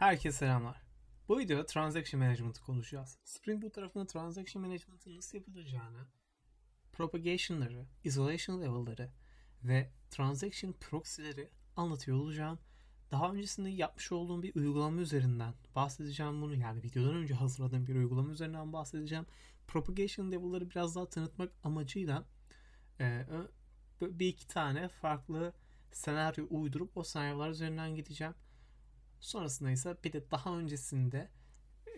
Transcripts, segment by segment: Herkese selamlar. Bu videoda Transaction Management'ı konuşacağız. Spring Boot tarafında Transaction Management'ın nasıl yapılacağını, propagation'ları, isolation level'ları ve transaction proxy'leri anlatıyor olacağım. Daha öncesinde yapmış olduğum bir uygulama üzerinden bahsedeceğim bunu. Yani videodan önce hazırladığım bir uygulama üzerinden bahsedeceğim. Propagation level'ları biraz daha tanıtmak amacıyla bir iki tane farklı senaryo uydurup o senaryolar üzerinden gideceğim. Sonrasında ise bir de daha öncesinde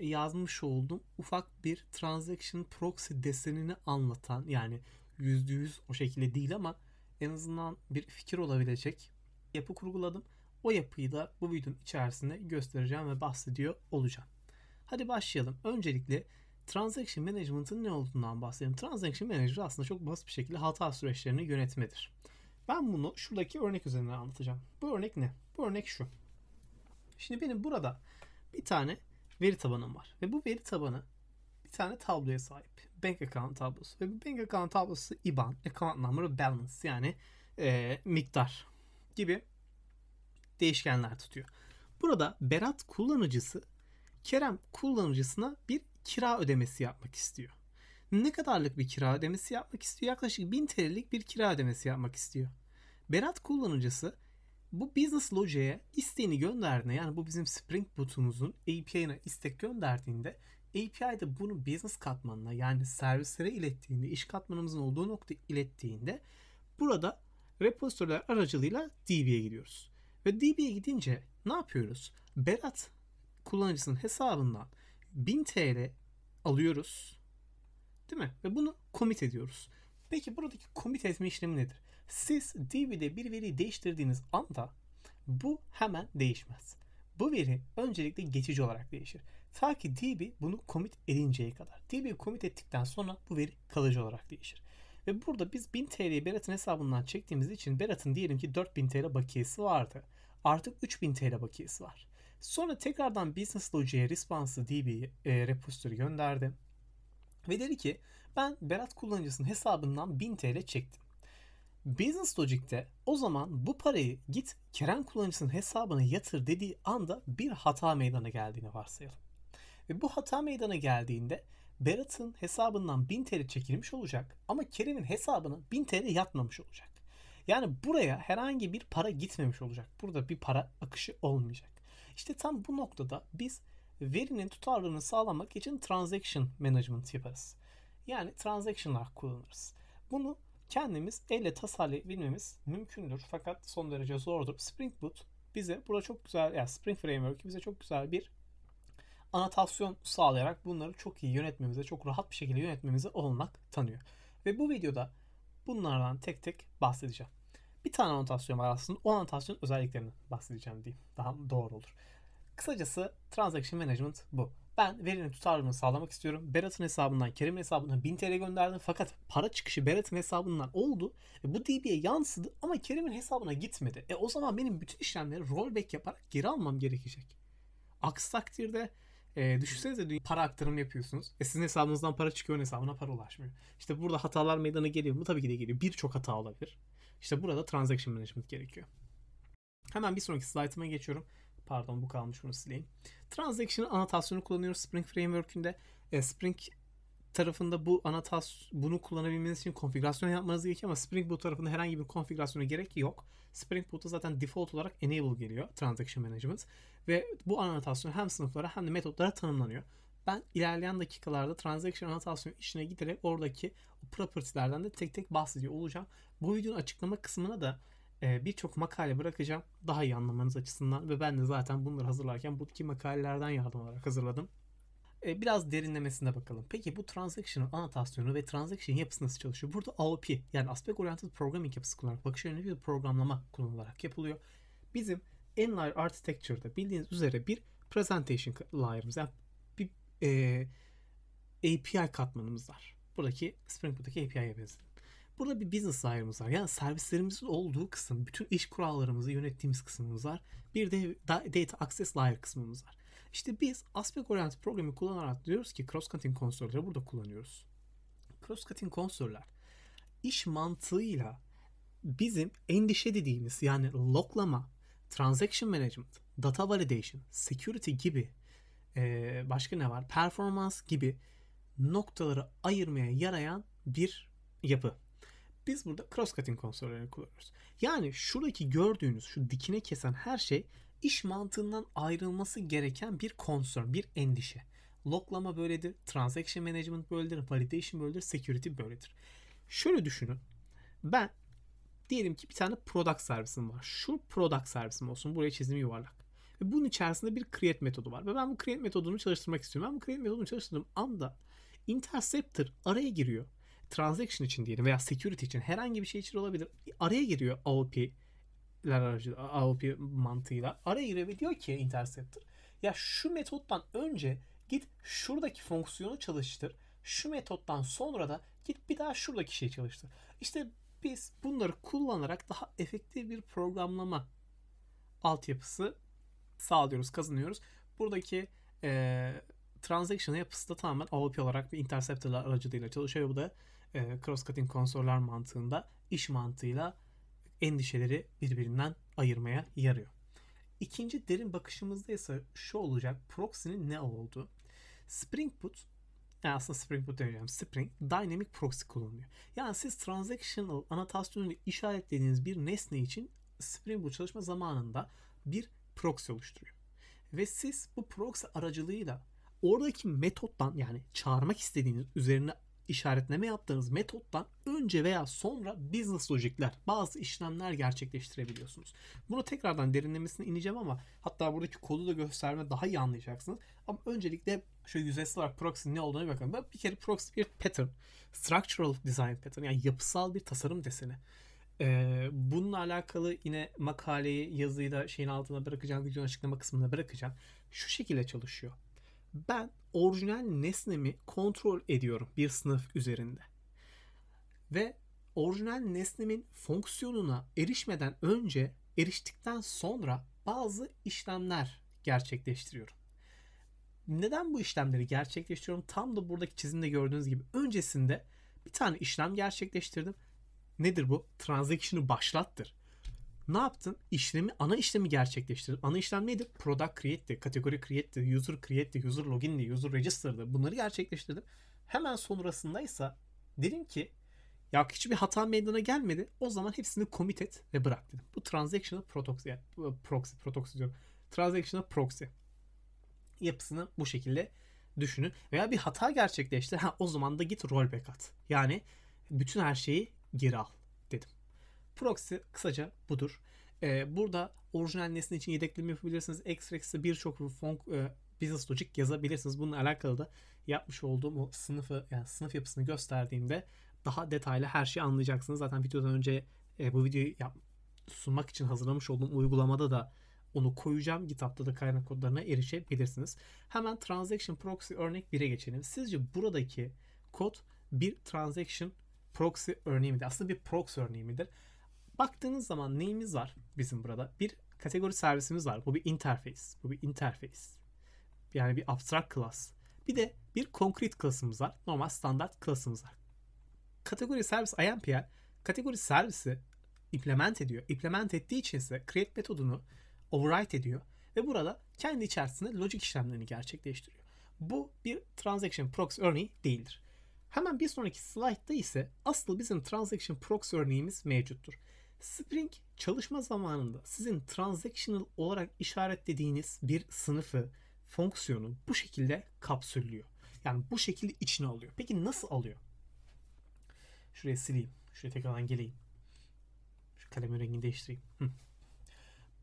yazmış olduğum ufak bir transaction proxy desenini anlatan, yani %100 o şekilde değil ama en azından bir fikir olabilecek yapı kurguladım. O yapıyı da bu videonun içerisinde göstereceğim ve bahsediyor olacağım. Hadi başlayalım. Öncelikle Transaction Management'ın ne olduğundan bahsedelim. Transaction Manager aslında çok basit bir şekilde hata süreçlerini yönetmedir. Ben bunu şuradaki örnek üzerinden anlatacağım. Bu örnek ne? Bu örnek şu. Şimdi benim burada bir tane veri tabanım var ve bu veri tabanı bir tane tabloya sahip. Bank account tablosu ve bu bank account tablosu IBAN, account number, balance yani miktar gibi değişkenler tutuyor. Burada Berat kullanıcısı Kerem kullanıcısına bir kira ödemesi yapmak istiyor. Ne kadarlık bir kira ödemesi yapmak istiyor? Yaklaşık 1000 TL'lik bir kira ödemesi yapmak istiyor. Berat kullanıcısı bu Business Logic'e isteğini gönderdiğinde, yani bu bizim Spring Boot'umuzun API'ına istek gönderdiğinde, API'de bunu business katmanına, yani servislere ilettiğinde, iş katmanımızın olduğu noktaya ilettiğinde burada repositoryler aracılığıyla DB'ye gidiyoruz. Ve DB'ye gidince ne yapıyoruz? Berat kullanıcısının hesabından 1000 TL alıyoruz. Değil mi? Ve bunu commit ediyoruz. Peki buradaki commit etme işlemi nedir? Siz DB'de bir veriyi değiştirdiğiniz anda bu hemen değişmez. Bu veri öncelikle geçici olarak değişir. Ta ki DB bunu commit edinceye kadar. DB'yi commit ettikten sonra bu veri kalıcı olarak değişir. Ve burada biz 1000 TL'yi Berat'ın hesabından çektiğimiz için Berat'ın diyelim ki 4000 TL bakiyesi vardı. Artık 3000 TL bakiyesi var. Sonra tekrardan Business Logic'e response'ı DB repository gönderdi. Ve dedi ki ben Berat kullanıcısının hesabından 1000 TL çektim. Business Logic'te o zaman bu parayı git Kerem kullanıcısının hesabına yatır dediği anda bir hata meydana geldiğini varsayalım. Ve bu hata meydana geldiğinde Berat'ın hesabından 1000 TL çekilmiş olacak ama Kerem'in hesabına 1000 TL yatmamış olacak. Yani buraya herhangi bir para gitmemiş olacak. Burada bir para akışı olmayacak. İşte tam bu noktada biz verinin tutarlılığını sağlamak için Transaction Management yaparız. Yani transaction'lar kullanırız. Bunu kendimiz elle tasarlayabilmemiz mümkündür fakat son derece zordur. Spring Boot bize burada çok güzel, yani Spring Framework bize çok güzel bir anotasyon sağlayarak bunları çok iyi yönetmemize, çok rahat bir şekilde yönetmemize olanak tanıyor. Ve bu videoda bunlardan tek tek bahsedeceğim. Bir tane anotasyon var aslında. O anotasyon özelliklerinden bahsedeceğim diyeyim. Daha doğru olur. Kısacası Transaction Management bu. Ben verinin tutarlılığını sağlamak istiyorum. Berat'ın hesabından Kerem'in hesabına 1000 TL gönderdim. Fakat para çıkışı Berat'ın hesabından oldu. Bu DB'ye yansıdı ama Kerem'in hesabına gitmedi. O zaman benim bütün işlemleri rollback yaparak geri almam gerekecek. Aksi takdirde düşünsenize para aktarımı yapıyorsunuz. Sizin hesabınızdan para çıkıyor, hesabına para ulaşmıyor. İşte burada hatalar meydana geliyor mu? Tabii ki de geliyor. Birçok hata olabilir. İşte burada Transaction Management gerekiyor. Hemen bir sonraki slaytıma geçiyorum. Pardon, bu kalmış, bunu sileyim. Transaction'ın anotasyonu kullanıyoruz Spring Framework'ünde. Spring tarafında bu bunu kullanabilmeniz için konfigürasyon yapmanız gerekiyor ama Spring Boot tarafında herhangi bir konfigürasyona gerek yok. Spring Boot'ta zaten default olarak enable geliyor Transaction Management ve bu anotasyon hem sınıflara hem de metotlara tanımlanıyor. Ben ilerleyen dakikalarda Transaction anotasyonu içine giderek oradaki property'lerden de tek tek bahsediyor olacağım. Bu videonun açıklama kısmına da birçok makale bırakacağım daha iyi anlamanız açısından ve ben de zaten bunları hazırlarken buradaki makalelerden yardım alarak hazırladım. Biraz derinlemesine bakalım. Peki bu transaction'ın anotasyonu ve transaction yapısı nasıl çalışıyor? Burada AOP, yani Aspect Oriented Programming yapısı kullanarak, bakış yönlü bir programlama kullanılarak yapılıyor. Bizim N-Layer Architecture'da bildiğiniz üzere bir presentation layer'ımız, yani bir API katmanımız var. Buradaki Spring Boot'taki API'ye benziyor. Burada bir business layer'ımız var. Yani servislerimizin olduğu kısım, bütün iş kurallarımızı yönettiğimiz kısmımız var. Bir de data access layer kısmımız var. İşte biz aspect oriented programı kullanarak diyoruz ki cross-cutting konsolları burada kullanıyoruz. Cross-cutting konsollar iş mantığıyla bizim endişe dediğimiz, yani loklama, Transaction Management, Data Validation, Security gibi başka ne var? Performans gibi noktaları ayırmaya yarayan bir yapı. Biz burada cross-cutting kontrollerini kullanıyoruz. Yani şuradaki gördüğünüz şu dikine kesen her şey iş mantığından ayrılması gereken bir concern, bir endişe. Loglama böyledir, Transaction Management böyledir, Validation böyledir, Security böyledir. Şöyle düşünün. Ben diyelim ki bir tane product servisim var. Şu product servisim olsun. Buraya çizdiğim yuvarlak. Ve bunun içerisinde bir create metodu var. Ve ben bu create metodunu çalıştırmak istiyorum. Ben bu create metodunu çalıştırdığım anda interceptor araya giriyor. Transaction için diyelim veya security için herhangi bir şey için olabilir. Araya giriyor AOP mantığıyla. Araya giriyor ve diyor ki interceptor, ya şu metottan önce git şuradaki fonksiyonu çalıştır. Şu metottan sonra da git bir daha şuradaki şeyi çalıştır. İşte biz bunları kullanarak daha efektif bir programlama altyapısı sağlıyoruz, kazanıyoruz. Buradaki transaction yapısı da tamamen AOP olarak bir interceptorlar aracılığıyla çalışıyor. Bu da cross-cutting konsollar mantığında iş mantığıyla endişeleri birbirinden ayırmaya yarıyor. İkinci derin bakışımızda ise şu olacak. Proxy'nin ne olduğu. Spring Boot, aslında Spring Boot diyeceğim. Spring Dynamic Proxy kullanılıyor. Yani siz transactional annotasyonuyla işaretlediğiniz bir nesne için Spring Boot çalışma zamanında bir proxy oluşturuyor. Ve siz bu proxy aracılığıyla oradaki metottan, yani çağırmak istediğiniz, üzerine işaretleme yaptığınız metottan önce veya sonra business logic'ler, bazı işlemler gerçekleştirebiliyorsunuz. Bunu tekrardan derinlemesine ineceğim ama hatta buradaki kodu da gösterme daha iyi anlayacaksınız. Ama öncelikle şöyle yüzeysel olarak proxy'nin ne olduğuna bakalım. Bir kere proxy bir pattern. Structural design pattern, yani yapısal bir tasarım deseni. Bununla alakalı yine makaleyi, yazıyı da şeyin altına bırakacağım, videonun açıklama kısmına bırakacağım. Şu şekilde çalışıyor. Ben orijinal nesnemi kontrol ediyorum bir sınıf üzerinde. Ve orijinal nesnemin fonksiyonuna erişmeden önce, eriştikten sonra bazı işlemler gerçekleştiriyorum. Neden bu işlemleri gerçekleştiriyorum? Tam da buradaki çizimde gördüğünüz gibi öncesinde bir tane işlem gerçekleştirdim. Nedir bu? Transaction'ı başlattır. Ne yaptın? Ana işlemi gerçekleştirdim. Ana işlem neydi? Product create'di, kategori create'di, user create'di, user login'di, user register'dı. Bunları gerçekleştirdim. Hemen sonrasındaysa dedim ki ya hiçbir hata meydana gelmedi. O zaman hepsini commit et ve bırak dedim. Bu transactional proxy, yani proxy diyorum. Transactional proxy yapısını bu şekilde düşünün. Veya bir hata gerçekleşti. O zaman da git rollback at. Yani bütün her şeyi geri al dedim. Proxy kısaca budur. Burada orijinal nesne için yedekleme yapabilirsiniz. Extract'e birçok business logic yazabilirsiniz. Bununla alakalı da yapmış olduğum o sınıfı, yani sınıf yapısını gösterdiğimde daha detaylı her şeyi anlayacaksınız. Zaten videodan önce bu videoyu sunmak için hazırlamış olduğum uygulamada da onu koyacağım. GitHub'da da kaynak kodlarına erişebilirsiniz. Hemen Transaction Proxy örnek 1'e geçelim. Sizce buradaki kod bir Transaction Proxy örneği midir? Aslında bir proxy örneği midir? Baktığınız zaman neyimiz var bizim burada? Bir kategori servisimiz var. Bu bir interface. Yani bir abstract class. Bir de bir concrete class'ımız var. Normal standart class'ımız var. Kategori servis IMPL kategori servisi implement ediyor. Implement ettiği için ise create metodunu override ediyor ve burada kendi içerisinde logic işlemlerini gerçekleştiriyor. Bu bir transaction proxy örneği değildir. Hemen bir sonraki slaytta ise asıl bizim transaction proxy örneğimiz mevcuttur. Spring çalışma zamanında sizin transactional olarak işaretlediğiniz bir sınıfı, fonksiyonu bu şekilde kapsüllüyor. Yani bu şekilde içine alıyor. Peki nasıl alıyor? Şuraya sileyim. Şuraya tekrardan geleyim. Şu kalemin rengini değiştireyim.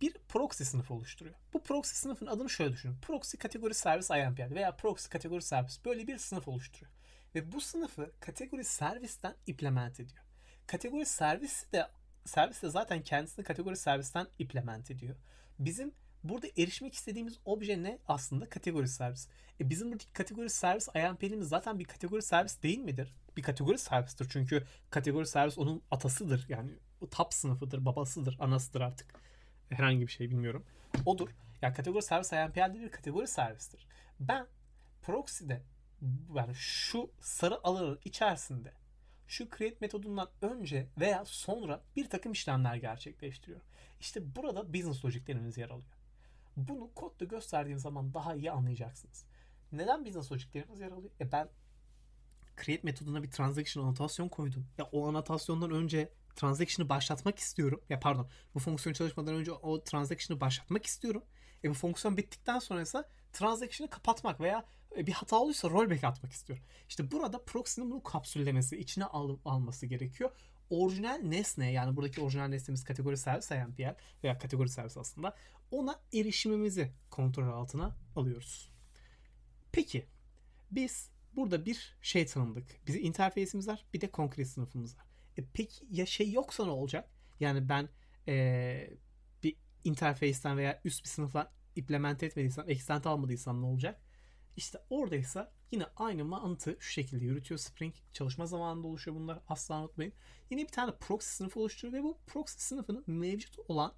Bir proxy sınıfı oluşturuyor. Bu proxy sınıfın adını şöyle düşünün. Proxy kategori servis IMPL veya proxy kategori servis böyle bir sınıf oluşturuyor. Ve bu sınıfı kategori servisten implement ediyor. Kategori servis de zaten kendisini kategori servisten implement ediyor. Bizim burada erişmek istediğimiz obje ne? Aslında kategori servis. Bizim buradaki kategori servis IMPL'imiz zaten bir kategori servis değil midir? Bir kategori servistir. Çünkü kategori servis onun atasıdır. Yani o top sınıfıdır, babasıdır, anasıdır artık. Herhangi bir şey bilmiyorum. Odur. Yani kategori servis IMPL'de bir kategori servistir. Ben proxy'de yani şu sarı alanın içerisinde şu create metodundan önce veya sonra bir takım işlemler gerçekleştiriyorum. İşte burada business logiclerimiz yer alıyor. Bunu kodda gösterdiğim zaman daha iyi anlayacaksınız. Neden business logiclerimiz yer alıyor? Ben create metoduna bir transaction anotasyon koydum. Ya o anotasyondan önce transaction'ı başlatmak istiyorum. Ya pardon, bu fonksiyon çalışmadan önce o transaction'ı başlatmak istiyorum. Bu fonksiyon bittikten sonra ise transaction'ı kapatmak veya bir hata olursa rollback atmak istiyorum. İşte burada proxy'nin bunu kapsüllemesi, içine alması gerekiyor. Orijinal nesne, yani buradaki orijinal nesnemiz kategori servis IMPL veya kategori servis aslında, ona erişimimizi kontrol altına alıyoruz. Peki biz burada bir şey tanımladık. Bizim interface'imiz var, bir de konkret sınıfımız var. Peki ya şey yoksa ne olacak? Yani ben bir interface'ten veya üst bir sınıftan implement etmediysem, extent almadıysam ne olacak? İşte oradaysa yine aynı mantığı şu şekilde yürütüyor Spring. Çalışma zamanında oluşuyor bunlar. Asla unutmayın. Yine bir tane proxy sınıfı oluşturuyor ve bu proxy sınıfının mevcut olan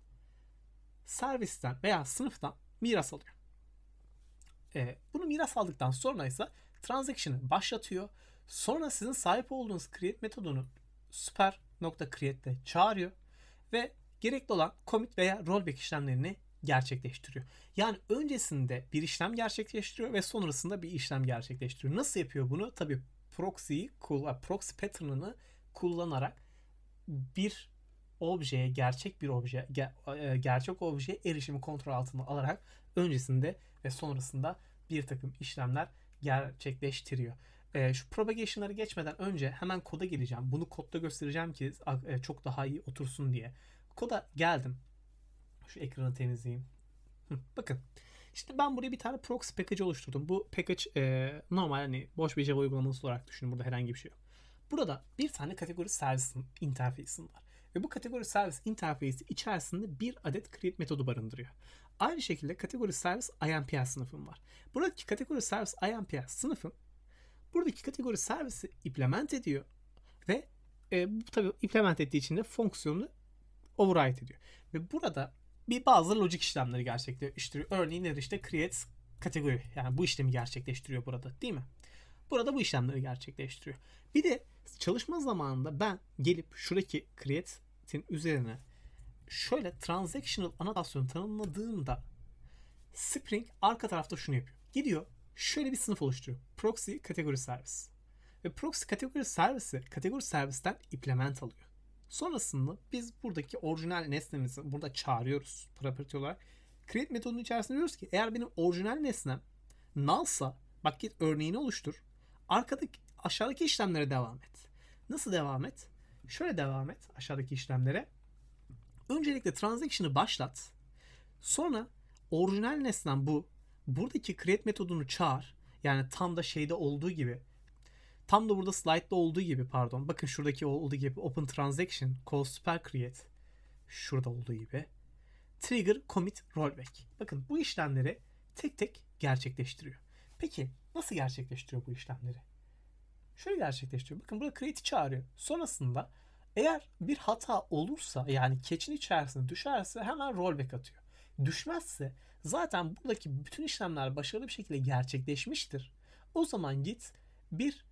servisten veya sınıftan miras alıyor. Bunu miras aldıktan sonra ise transaction'ı başlatıyor. Sonra sizin sahip olduğunuz create metodunu super.create'de çağırıyor ve gerekli olan commit veya rollback işlemlerini gerçekleştiriyor. Yani öncesinde bir işlem gerçekleştiriyor ve sonrasında bir işlem gerçekleştiriyor. Nasıl yapıyor bunu? Tabii proxy pattern'ını kullanarak bir objeye, gerçek objeye erişimi kontrol altına alarak öncesinde ve sonrasında bir takım işlemler gerçekleştiriyor. Şu propagation'ları geçmeden önce hemen koda geleceğim. Bunu kodda göstereceğim ki çok daha iyi otursun diye. Koda geldim. Şu ekranı temizleyeyim. Bakın. Şimdi ben buraya bir tane proxy package oluşturdum. Bu package normal, hani boş bir Java uygulaması olarak düşünün. Burada herhangi bir şey yok. Burada bir tane kategori servis interface'im var. Ve bu kategori servis interface'i içerisinde bir adet create metodu barındırıyor. Aynı şekilde kategori servis IMPL sınıfım var. Buradaki kategori servis IMPL sınıfım buradaki kategori servisi implement ediyor ve tabii implement ettiği için de fonksiyonu override ediyor. Ve burada bazı lojik işlemleri gerçekleştiriyor. Örneğin işte create kategori, yani bu işlemi gerçekleştiriyor burada, değil mi? Burada bu işlemleri gerçekleştiriyor. Bir de çalışma zamanında ben gelip şuradaki create'in üzerine şöyle transactional anotasyon tanımladığımda Spring arka tarafta şunu yapıyor. Gidiyor şöyle bir sınıf oluşturuyor. Proxy kategori servis. Ve proxy kategori servisi kategori servisten implement alıyor. Sonrasında biz buradaki orijinal nesnemizi burada çağırıyoruz property olarak. Create metodunun içerisinde diyoruz ki eğer benim orijinal nesnem null'sa bak git örneğini oluştur. Arkadaki aşağıdaki işlemlere devam et. Nasıl devam et? Şöyle devam et aşağıdaki işlemlere. Öncelikle transaction'ı başlat. Sonra orijinal nesnem bu. Buradaki create metodunu çağır. Yani tam da şeyde olduğu gibi. Tam da burada slide'da olduğu gibi pardon. Bakın şuradaki olduğu gibi open transaction, call super create. Şurada olduğu gibi. Trigger, commit, rollback. Bakın bu işlemleri tek tek gerçekleştiriyor. Peki nasıl gerçekleştiriyor bu işlemleri? Şöyle gerçekleştiriyor. Bakın burada create'i çağırıyor. Sonrasında eğer bir hata olursa, yani catch'in içerisine düşerse hemen rollback atıyor. Düşmezse zaten buradaki bütün işlemler başarılı bir şekilde gerçekleşmiştir. O zaman git bir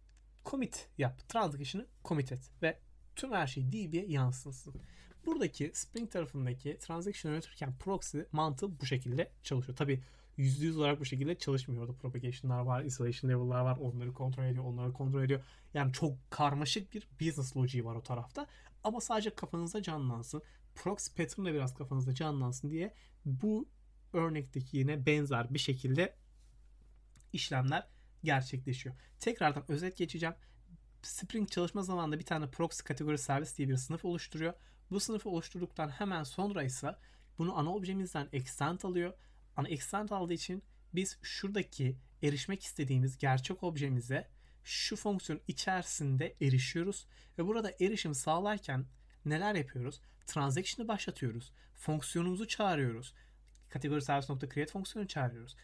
commit yap. Transaction'ı commit et. Ve tüm her şey DB'ye yansınsın. Buradaki Spring tarafındaki transaction'ı yönetirken proxy mantığı bu şekilde çalışıyor. Tabi %100 olarak bu şekilde çalışmıyordu. Propagation'lar var, isolation level'lar var. Onları kontrol ediyor, onları kontrol ediyor. Yani çok karmaşık bir business logic var o tarafta. Ama sadece kafanızda canlansın. Proxy pattern de biraz kafanızda canlansın diye bu örnekteki yine benzer bir şekilde işlemler gerçekleşiyor. Tekrardan özet geçeceğim. Spring çalışma zamanında bir tane proxy kategori servis diye bir sınıf oluşturuyor. Bu sınıfı oluşturduktan hemen sonra ise bunu ana objemizden extend alıyor. Ana extend aldığı için biz şuradaki erişmek istediğimiz gerçek objemize şu fonksiyon içerisinde erişiyoruz. Ve burada erişim sağlarken neler yapıyoruz? Transaction'ı başlatıyoruz. Fonksiyonumuzu çağırıyoruz. Kategori service.create fonksiyonu çağırıyoruz.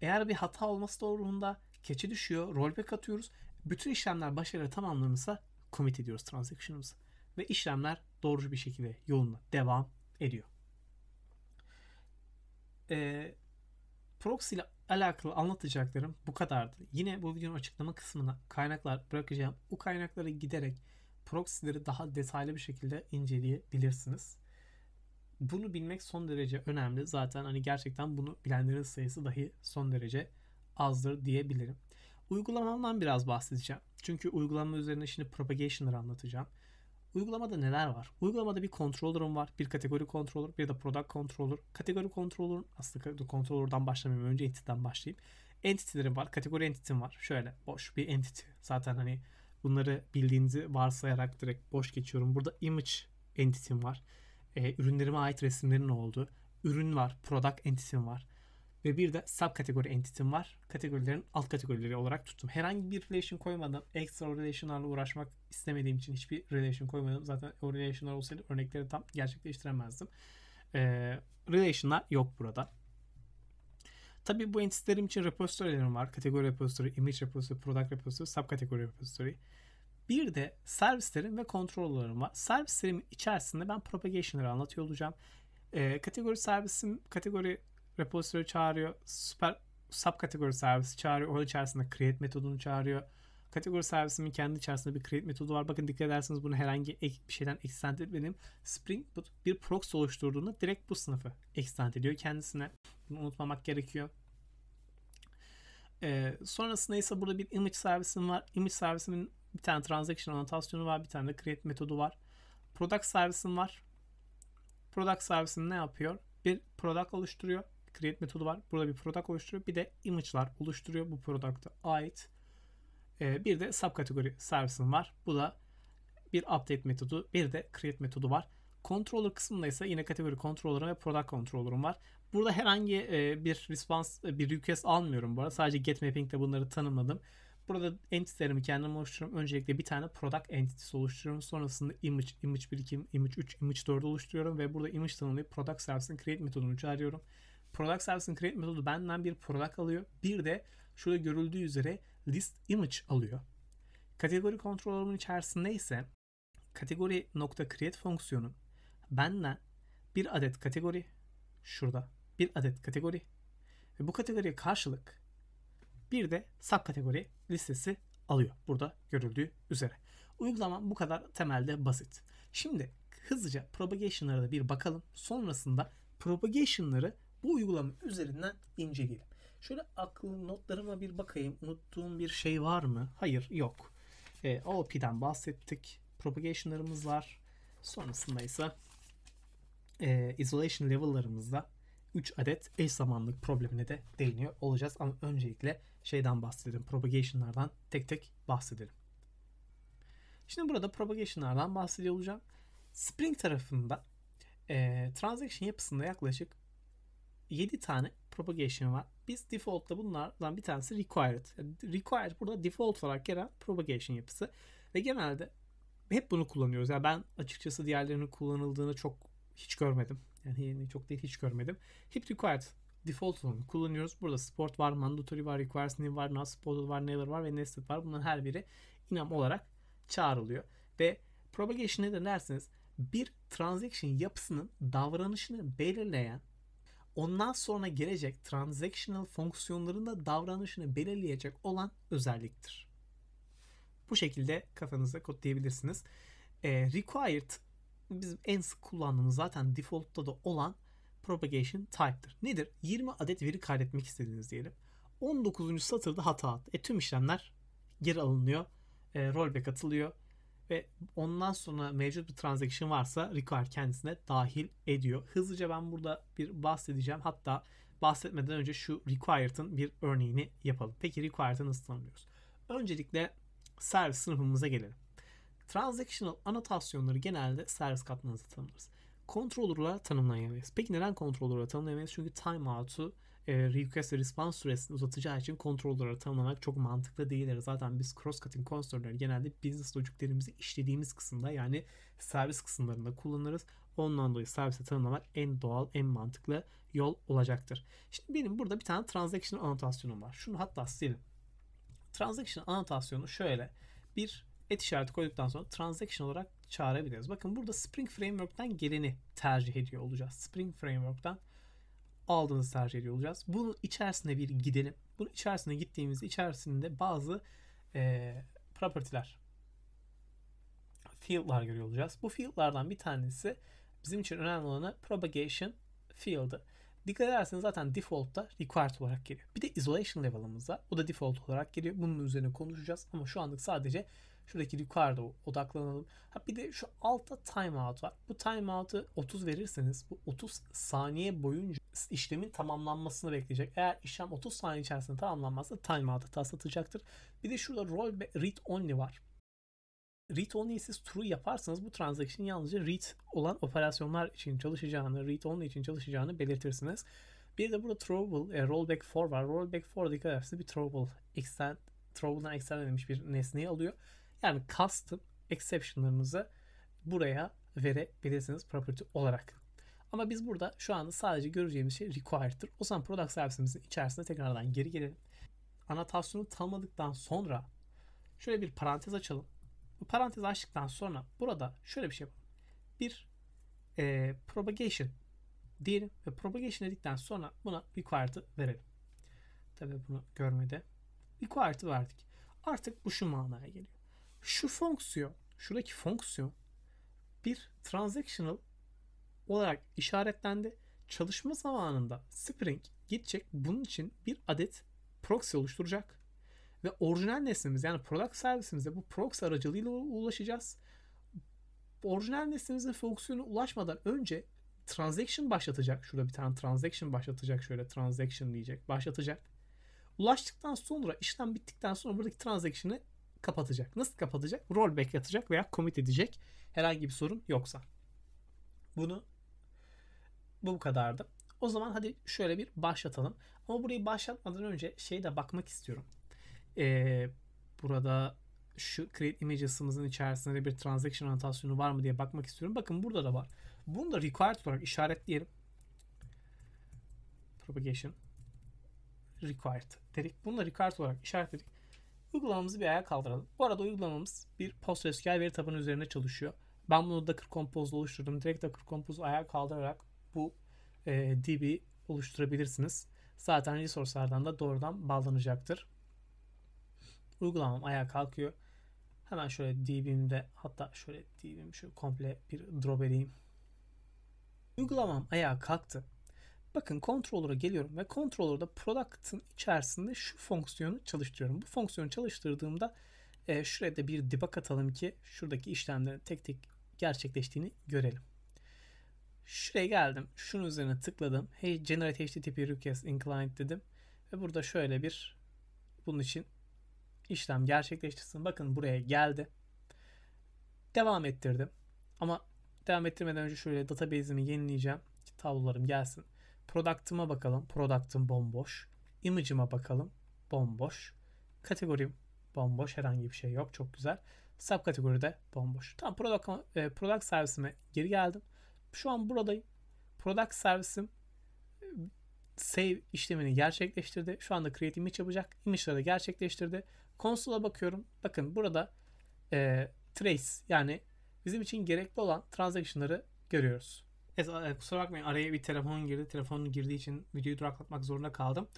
Eğer bir hata olması doğrultuda catch'e düşüyor, rollback atıyoruz. Bütün işlemler başarıyla tamamlanırsa commit ediyoruz transaction'ımızı. Ve işlemler doğru bir şekilde yoluna devam ediyor. Proxy ile alakalı anlatacaklarım bu kadardı. Yine bu videonun açıklama kısmına kaynaklar bırakacağım. Bu kaynaklara giderek proxy'leri daha detaylı bir şekilde inceleyebilirsiniz. Bunu bilmek son derece önemli. Zaten hani gerçekten bunu bilenlerin sayısı dahi son derece azdır diyebilirim. Uygulamadan biraz bahsedeceğim. Çünkü uygulama üzerine şimdi propagation'ları anlatacağım. Uygulamada neler var? Uygulamada bir controller'ım var. Bir kategori controller, bir de product controller. Kategori controller'ın aslında controller'dan başlamayayım. Önce entity'den başlayayım. Entity'lerim var. Kategori entity'm var. Şöyle boş bir entity. Zaten hani bunları bildiğinizi varsayarak direkt boş geçiyorum. Burada image entity'm var. Ürünlerime ait resimlerin olduğu. Ürün var. Product entity'm var. Ve bir de sub kategori entity'm var. Kategorilerin alt kategorileri olarak tuttum. Herhangi bir relation koymadım. Extra relation'larla uğraşmak istemediğim için hiçbir relation koymadım. Zaten o relation'lar olsaydı örnekleri tam gerçekleştiremezdim. Relation'lar yok burada. Tabii bu entity'lerim için repository'lerim var. Kategori repository, image repository, product repository, sub kategori repository. Bir de servislerim ve controller'larım var. Servislerimin içerisinde ben propagation'ları anlatıyor olacağım. Kategori servisim, kategori repository çağırıyor. Süper sub kategori servisi çağırıyor. Onun içerisinde create metodunu çağırıyor. Kategori servisimin kendi içerisinde bir create metodu var. Bakın dikkat ederseniz bunu herhangi bir şeyden extend etmedim. Spring Boot bir proxy oluşturduğunda direkt bu sınıfı extend ediyor kendisine. Bunu unutmamak gerekiyor. Sonrasında ise burada bir image servisim var. Image servisimin bir tane transaction anotasyonu var. Bir tane de create metodu var. Product servisim var. Product servisim ne yapıyor? Bir product oluşturuyor. Create metodu var. Burada bir product oluşturuyor. Bir de image'lar oluşturuyor. Bu product'a ait. Bir de sub kategori servisim var. Bu da bir update metodu. Bir de create metodu var. Controller kısmında ise yine kategori controller'ım ve product controller'ım var. Burada herhangi bir response, bir request almıyorum bu arada. Sadece get mapping'de bunları tanımladım. Burada entity'lerimi kendim oluşturuyorum. Öncelikle bir tane product entity'si oluşturuyorum. Sonrasında image, image 1, 2, image 3, image 4'ü oluşturuyorum ve burada image tanımlayıp product servisin create metodunu çağırıyorum. Product servisin create metodu benden bir product alıyor. Bir de şurada görüldüğü üzere list image alıyor. Kategori kontrolümün içerisinde ise kategori.create fonksiyonu benden bir adet kategori, şurada bir adet kategori ve bu kategoriye karşılık bir de sub kategori listesi alıyor. Burada görüldüğü üzere. Uygulama bu kadar temelde basit. Şimdi hızlıca propagation'lara da bir bakalım. Sonrasında propagation'ları bu uygulama üzerinden inceleyelim. Şöyle aklım, notlarıma bir bakayım. Unuttuğum bir şey var mı? Hayır, yok. OOP'den bahsettik. Propagation'larımız var. Sonrasında ise isolation level'larımızda 3 adet eş zamanlılık problemine de değiniyor olacağız. Ama öncelikle şeyden bahsedelim. Propagation'lardan tek tek bahsedelim. Şimdi burada propagation'lardan bahsediyor olacağım. Spring tarafında transaction yapısında yaklaşık 7 tane propagation var. Biz default'ta bunlardan bir tanesi required. Yani required burada default olarak gelen propagation yapısı. Ve genelde hep bunu kullanıyoruz. Yani ben açıkçası diğerlerinin kullanıldığını hiç görmedim. Yani çok değil, hiç görmedim. Hep required default olanı kullanıyoruz. Burada support var, mandatory var, requires new var, not supported var, never var ve nested var. Bunların her biri inam olarak çağrılıyor. Ve propagation nedir derseniz bir transaction yapısının davranışını belirleyen, ondan sonra gelecek transactional fonksiyonların da davranışını belirleyecek olan özelliktir. Bu şekilde kafanızda kodlayabilirsiniz. Required bizim en sık kullandığımız, zaten default'ta da olan propagation type'tir. Nedir? 20 adet veri kaydetmek istediğiniz diyelim. 19. satırda hata attı. Tüm işlemler geri alınıyor. Rollback atılıyor. Ve ondan sonra mevcut bir transaction varsa require kendisine dahil ediyor. Hızlıca ben burada bir bahsedeceğim. Hatta bahsetmeden önce şu required'ın bir örneğini yapalım. Peki required'ı nasıl tanımlıyoruz? Öncelikle servis sınıfımıza gelelim. Transactional anotasyonları genelde servis katmanızda tanımlarız. Controller'la tanımlayamayız. Peki neden controller'la tanımlayamayız? Çünkü timeout'u request ve response süresini uzatacağı için controller'ları tanımlamak çok mantıklı değildir. Zaten biz cross-cutting controller'ları genelde business logiclerimizi işlediğimiz kısımda, yani servis kısımlarında kullanırız. Ondan dolayı servise tanımlamak en doğal, en mantıklı yol olacaktır. Şimdi benim burada bir tane transaction anotasyonum var. Şunu hatta silelim. Transaction anotasyonu şöyle bir et işareti koyduktan sonra transaction olarak çağırabiliriz. Bakın burada Spring Framework'tan geleni tercih ediyor olacağız. Spring Framework'tan aldığınızı tercih ediyor olacağız. Bunun içerisine bir gidelim. Bunun içerisine gittiğimizde içerisinde bazı property'ler, field'lar görüyor olacağız. Bu field'lardan bir tanesi bizim için önemli olanı propagation field'ı. Dikkat ederseniz zaten default'ta required olarak geliyor. Bir de isolation level'ımızda o da default olarak geliyor. Bunun üzerine konuşacağız ama şu anlık sadece şuradaki required'a odaklanalım. Ha, bir de şu altta timeout var. Bu timeout'ı 30 verirseniz bu 30 saniye boyunca işlemin tamamlanmasını bekleyecek. Eğer işlem 30 saniye içerisinde tamamlanmazsa timeout'ı taslatacaktır. Bir de şurada roll ve read only var. Read only'yi siz true yaparsanız bu transaction yalnızca read olan operasyonlar için çalışacağını, read only için çalışacağını belirtirsiniz. Bir de burada throwable, rollback for var. Rollback for dikkat ederseniz bir throwable, throwable'dan extend edilmiş bir nesneyi alıyor. Yani custom exception'larınızı buraya verebilirsiniz property olarak. Ama biz burada şu anda sadece göreceğimiz şey required'tır. O zaman product servisimizin içerisinde tekrardan geri gelelim. Anotasyonu tanımladıktan sonra şöyle bir parantez açalım. Bu parantezi açtıktan sonra burada şöyle bir şey yapalım. Bir propagation diyelim ve propagation dedikten sonra buna required'ı verelim. Tabii bunu görmede required'ı verdik. Artık bu şu manaya geliyor. Şu fonksiyon, şuradaki fonksiyon bir transactional olarak işaretlendi. Çalışma zamanında Spring gidecek bunun için bir adet proxy oluşturacak. Ve orijinal nesnemiz yani product servisimize bu proxy aracılığıyla ulaşacağız. Orijinal nesnemizin fonksiyonu ulaşmadan önce transaction başlatacak. Şurada bir tane transaction başlatacak. Şöyle transaction diyecek. Başlatacak. Ulaştıktan sonra işlem bittikten sonra buradaki transaction'ı kapatacak. Nasıl kapatacak? Rollback atacak veya commit edecek. Herhangi bir sorun yoksa. Bu kadardı. O zaman hadi şöyle bir başlatalım. Ama burayı başlatmadan önce şeye de bakmak istiyorum. Burada şu create images'ımızın içerisinde de bir transaction anotasyonu var mı diye bakmak istiyorum. Bakın burada da var. Bunu da required olarak işaretleyelim. Propagation required dedik. Bunu da required olarak işaretledik. Uygulamamızı bir ayağa kaldıralım. Bu arada uygulamamız bir PostgreSQL veri tabanı üzerine çalışıyor. Ben bunu Docker Compose'la oluşturdum. Direkt Docker Compose'u ayağa kaldırarak bu DB oluşturabilirsiniz. Zaten resource'lardan da doğrudan bağlanacaktır. Uygulamam ayağa kalkıyor. Hemen şöyle db'imde hatta şöyle db'im şu komple bir drop edeyim. Uygulamam ayağa kalktı. Bakın controller'a geliyorum ve controller'da product'ın içerisinde şu fonksiyonu çalıştırıyorum. Bu fonksiyonu çalıştırdığımda şuraya da bir debug atalım ki şuradaki işlemlerin tek tek gerçekleştiğini görelim. Şuraya geldim. Şunun üzerine tıkladım. Hey, generate HTTP request in client dedim. Ve burada şöyle bir bunun için işlem gerçekleştirsin. Bakın buraya geldi. Devam ettirdim. Ama devam ettirmeden önce şöyle database'imi yenileyeceğim. Tablolarım gelsin. Product'ıma bakalım. Product'ım bomboş. Image'ıma bakalım. Bomboş. Kategorim bomboş. Herhangi bir şey yok. Çok güzel. Subkategoride bomboş. Tamam. Product servisime geri geldim. Şu an buradayım. Product servisim save işlemini gerçekleştirdi. Şu anda create image yapacak. Image'ları da gerçekleştirdi. Konsola bakıyorum. Bakın burada trace yani bizim için gerekli olan transaction'ları görüyoruz. Kusura bakmayın, araya bir telefon girdi. Telefonun girdiği için videoyu duraklatmak zorunda kaldım.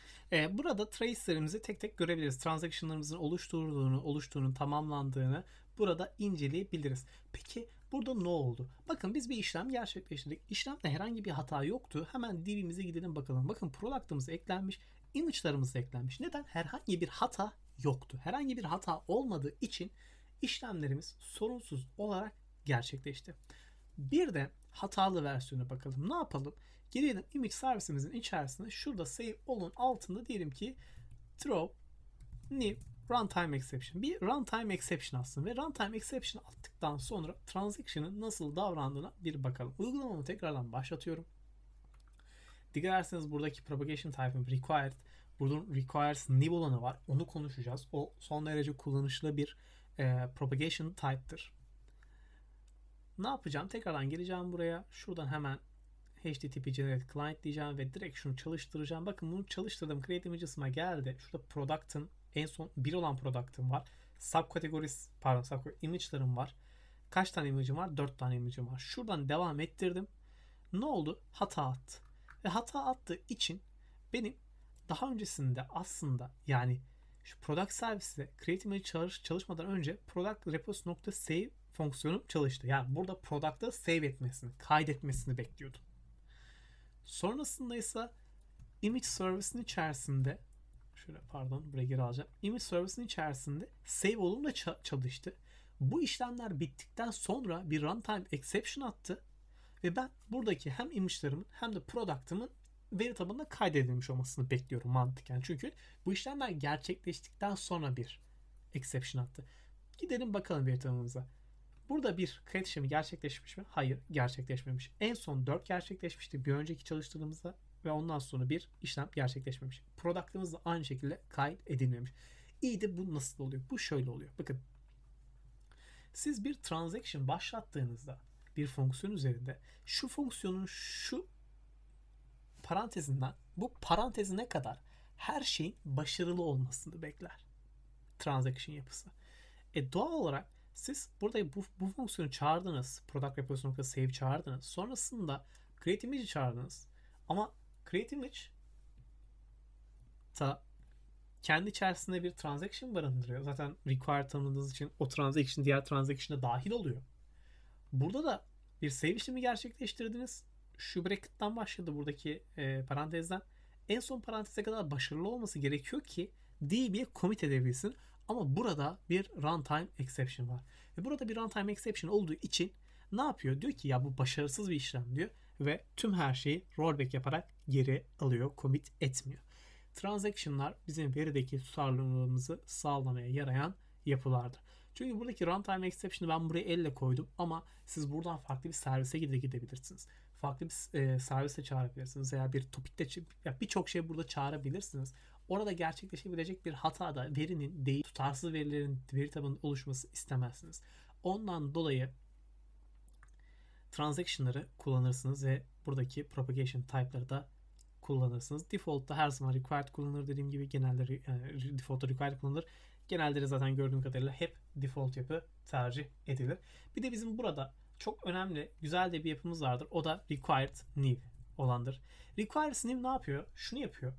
Burada trace'lerimizi tek tek görebiliriz. Transaction'larımızın oluştuğunu, tamamlandığını burada inceleyebiliriz. Peki burada ne oldu? Bakın biz bir işlem gerçekleştirdik. İşlemde herhangi bir hata yoktu. Hemen DB'mize gidelim bakalım. Bakın product'ımız eklenmiş, image'larımız eklenmiş. Neden? Herhangi bir hata yoktu. Herhangi bir hata olmadığı için işlemlerimiz sorunsuz olarak gerçekleşti. Bir de hatalı versiyona bakalım. Ne yapalım? Gelelim image servisimizin içerisinde şurada save olun altında diyelim ki throw new runtime exception. Bir runtime exception aslında ve runtime exception attıktan sonra transaction'ın nasıl davrandığına bir bakalım. Uygulamamı tekrardan başlatıyorum. Dikkat ederseniz buradaki propagation type'ım required. Burada requires new olanı var. Onu konuşacağız. O son derece kullanışlı bir propagation type'tır. Ne yapacağım? Tekrardan geleceğim buraya. Şuradan hemen HTTP generate client diyeceğim ve direkt şunu çalıştıracağım. Bakın bunu çalıştırdım. Create images'ıma geldi. Şurada product'ın en son bir olan product'ım var. Subcategory image'larım var. Kaç tane image'im var? 4 tane image'im var. Şuradan devam ettirdim. Ne oldu? Hata attı. Ve hata attığı için benim daha öncesinde aslında yani şu product servisi create image çalışmadan önce product repos.save fonksiyonum çalıştı. Yani burada product'ı save etmesini, kaydetmesini bekliyordum. Sonrasında ise image service'in içerisinde şöyle pardon buraya geri alacağım. Image service'in içerisinde save olumla çalıştı. Bu işlemler bittikten sonra bir runtime exception attı ve ben buradaki hem image'larımın hem de product'ımın veri tabanına kaydedilmiş olmasını bekliyorum mantıken. Çünkü bu işlemler gerçekleştikten sonra bir exception attı. Gidelim bakalım veri tabanımıza. Burada bir kayıt işlemi gerçekleşmiş mi? Hayır, gerçekleşmemiş. En son 4 gerçekleşmişti bir önceki çalıştırdığımızda ve ondan sonra bir işlem gerçekleşmemiş. Product'ımız da aynı şekilde kaydedilmemiş. İyi de bu nasıl oluyor? Bu şöyle oluyor. Bakın. Siz bir transaction başlattığınızda bir fonksiyon üzerinde şu fonksiyonun şu parantezinden bu parantezine kadar her şeyin başarılı olmasını bekler. Transaction yapısı. Doğal olarak siz burada bu fonksiyonu çağırdınız. Product repository.save çağırdınız. Sonrasında create image'i çağırdınız. Ama create image kendi içerisinde bir transaction barındırıyor. Zaten require tanımladığınız için o transaction diğer transaction'a dahil oluyor. Burada da bir save işlemi gerçekleştirdiniz. Şu bracket'tan başladı buradaki parantezden. En son paranteze kadar başarılı olması gerekiyor ki DB'ye commit edebilsin. Ama burada bir runtime exception var. Ve burada bir runtime exception olduğu için ne yapıyor? Diyor ki ya bu başarısız bir işlem diyor. Ve tüm her şeyi rollback yaparak geri alıyor. Commit etmiyor. Transaction'lar bizim verideki tutarlılığımızı sağlamaya yarayan yapılardır. Çünkü buradaki runtime exception'ı ben buraya elle koydum ama siz buradan farklı bir servise gidebilirsiniz. Farklı bir servise çağırabilirsiniz veya bir topikte birçok şey burada çağırabilirsiniz. Orada gerçekleşebilecek bir hatada verinin değil, tutarsız verilerin veri tabanının oluşması istemezsiniz. Ondan dolayı transaction'ları kullanırsınız ve buradaki propagation type'ları da kullanırsınız. Default'ta her zaman required kullanılır dediğim gibi. Genelde yani default'ta required kullanılır. Genelde de zaten gördüğüm kadarıyla hep default yapı tercih edilir. Bir de bizim burada çok önemli, güzel de bir yapımız vardır. O da required new olandır. Required new ne yapıyor? Şunu yapıyor.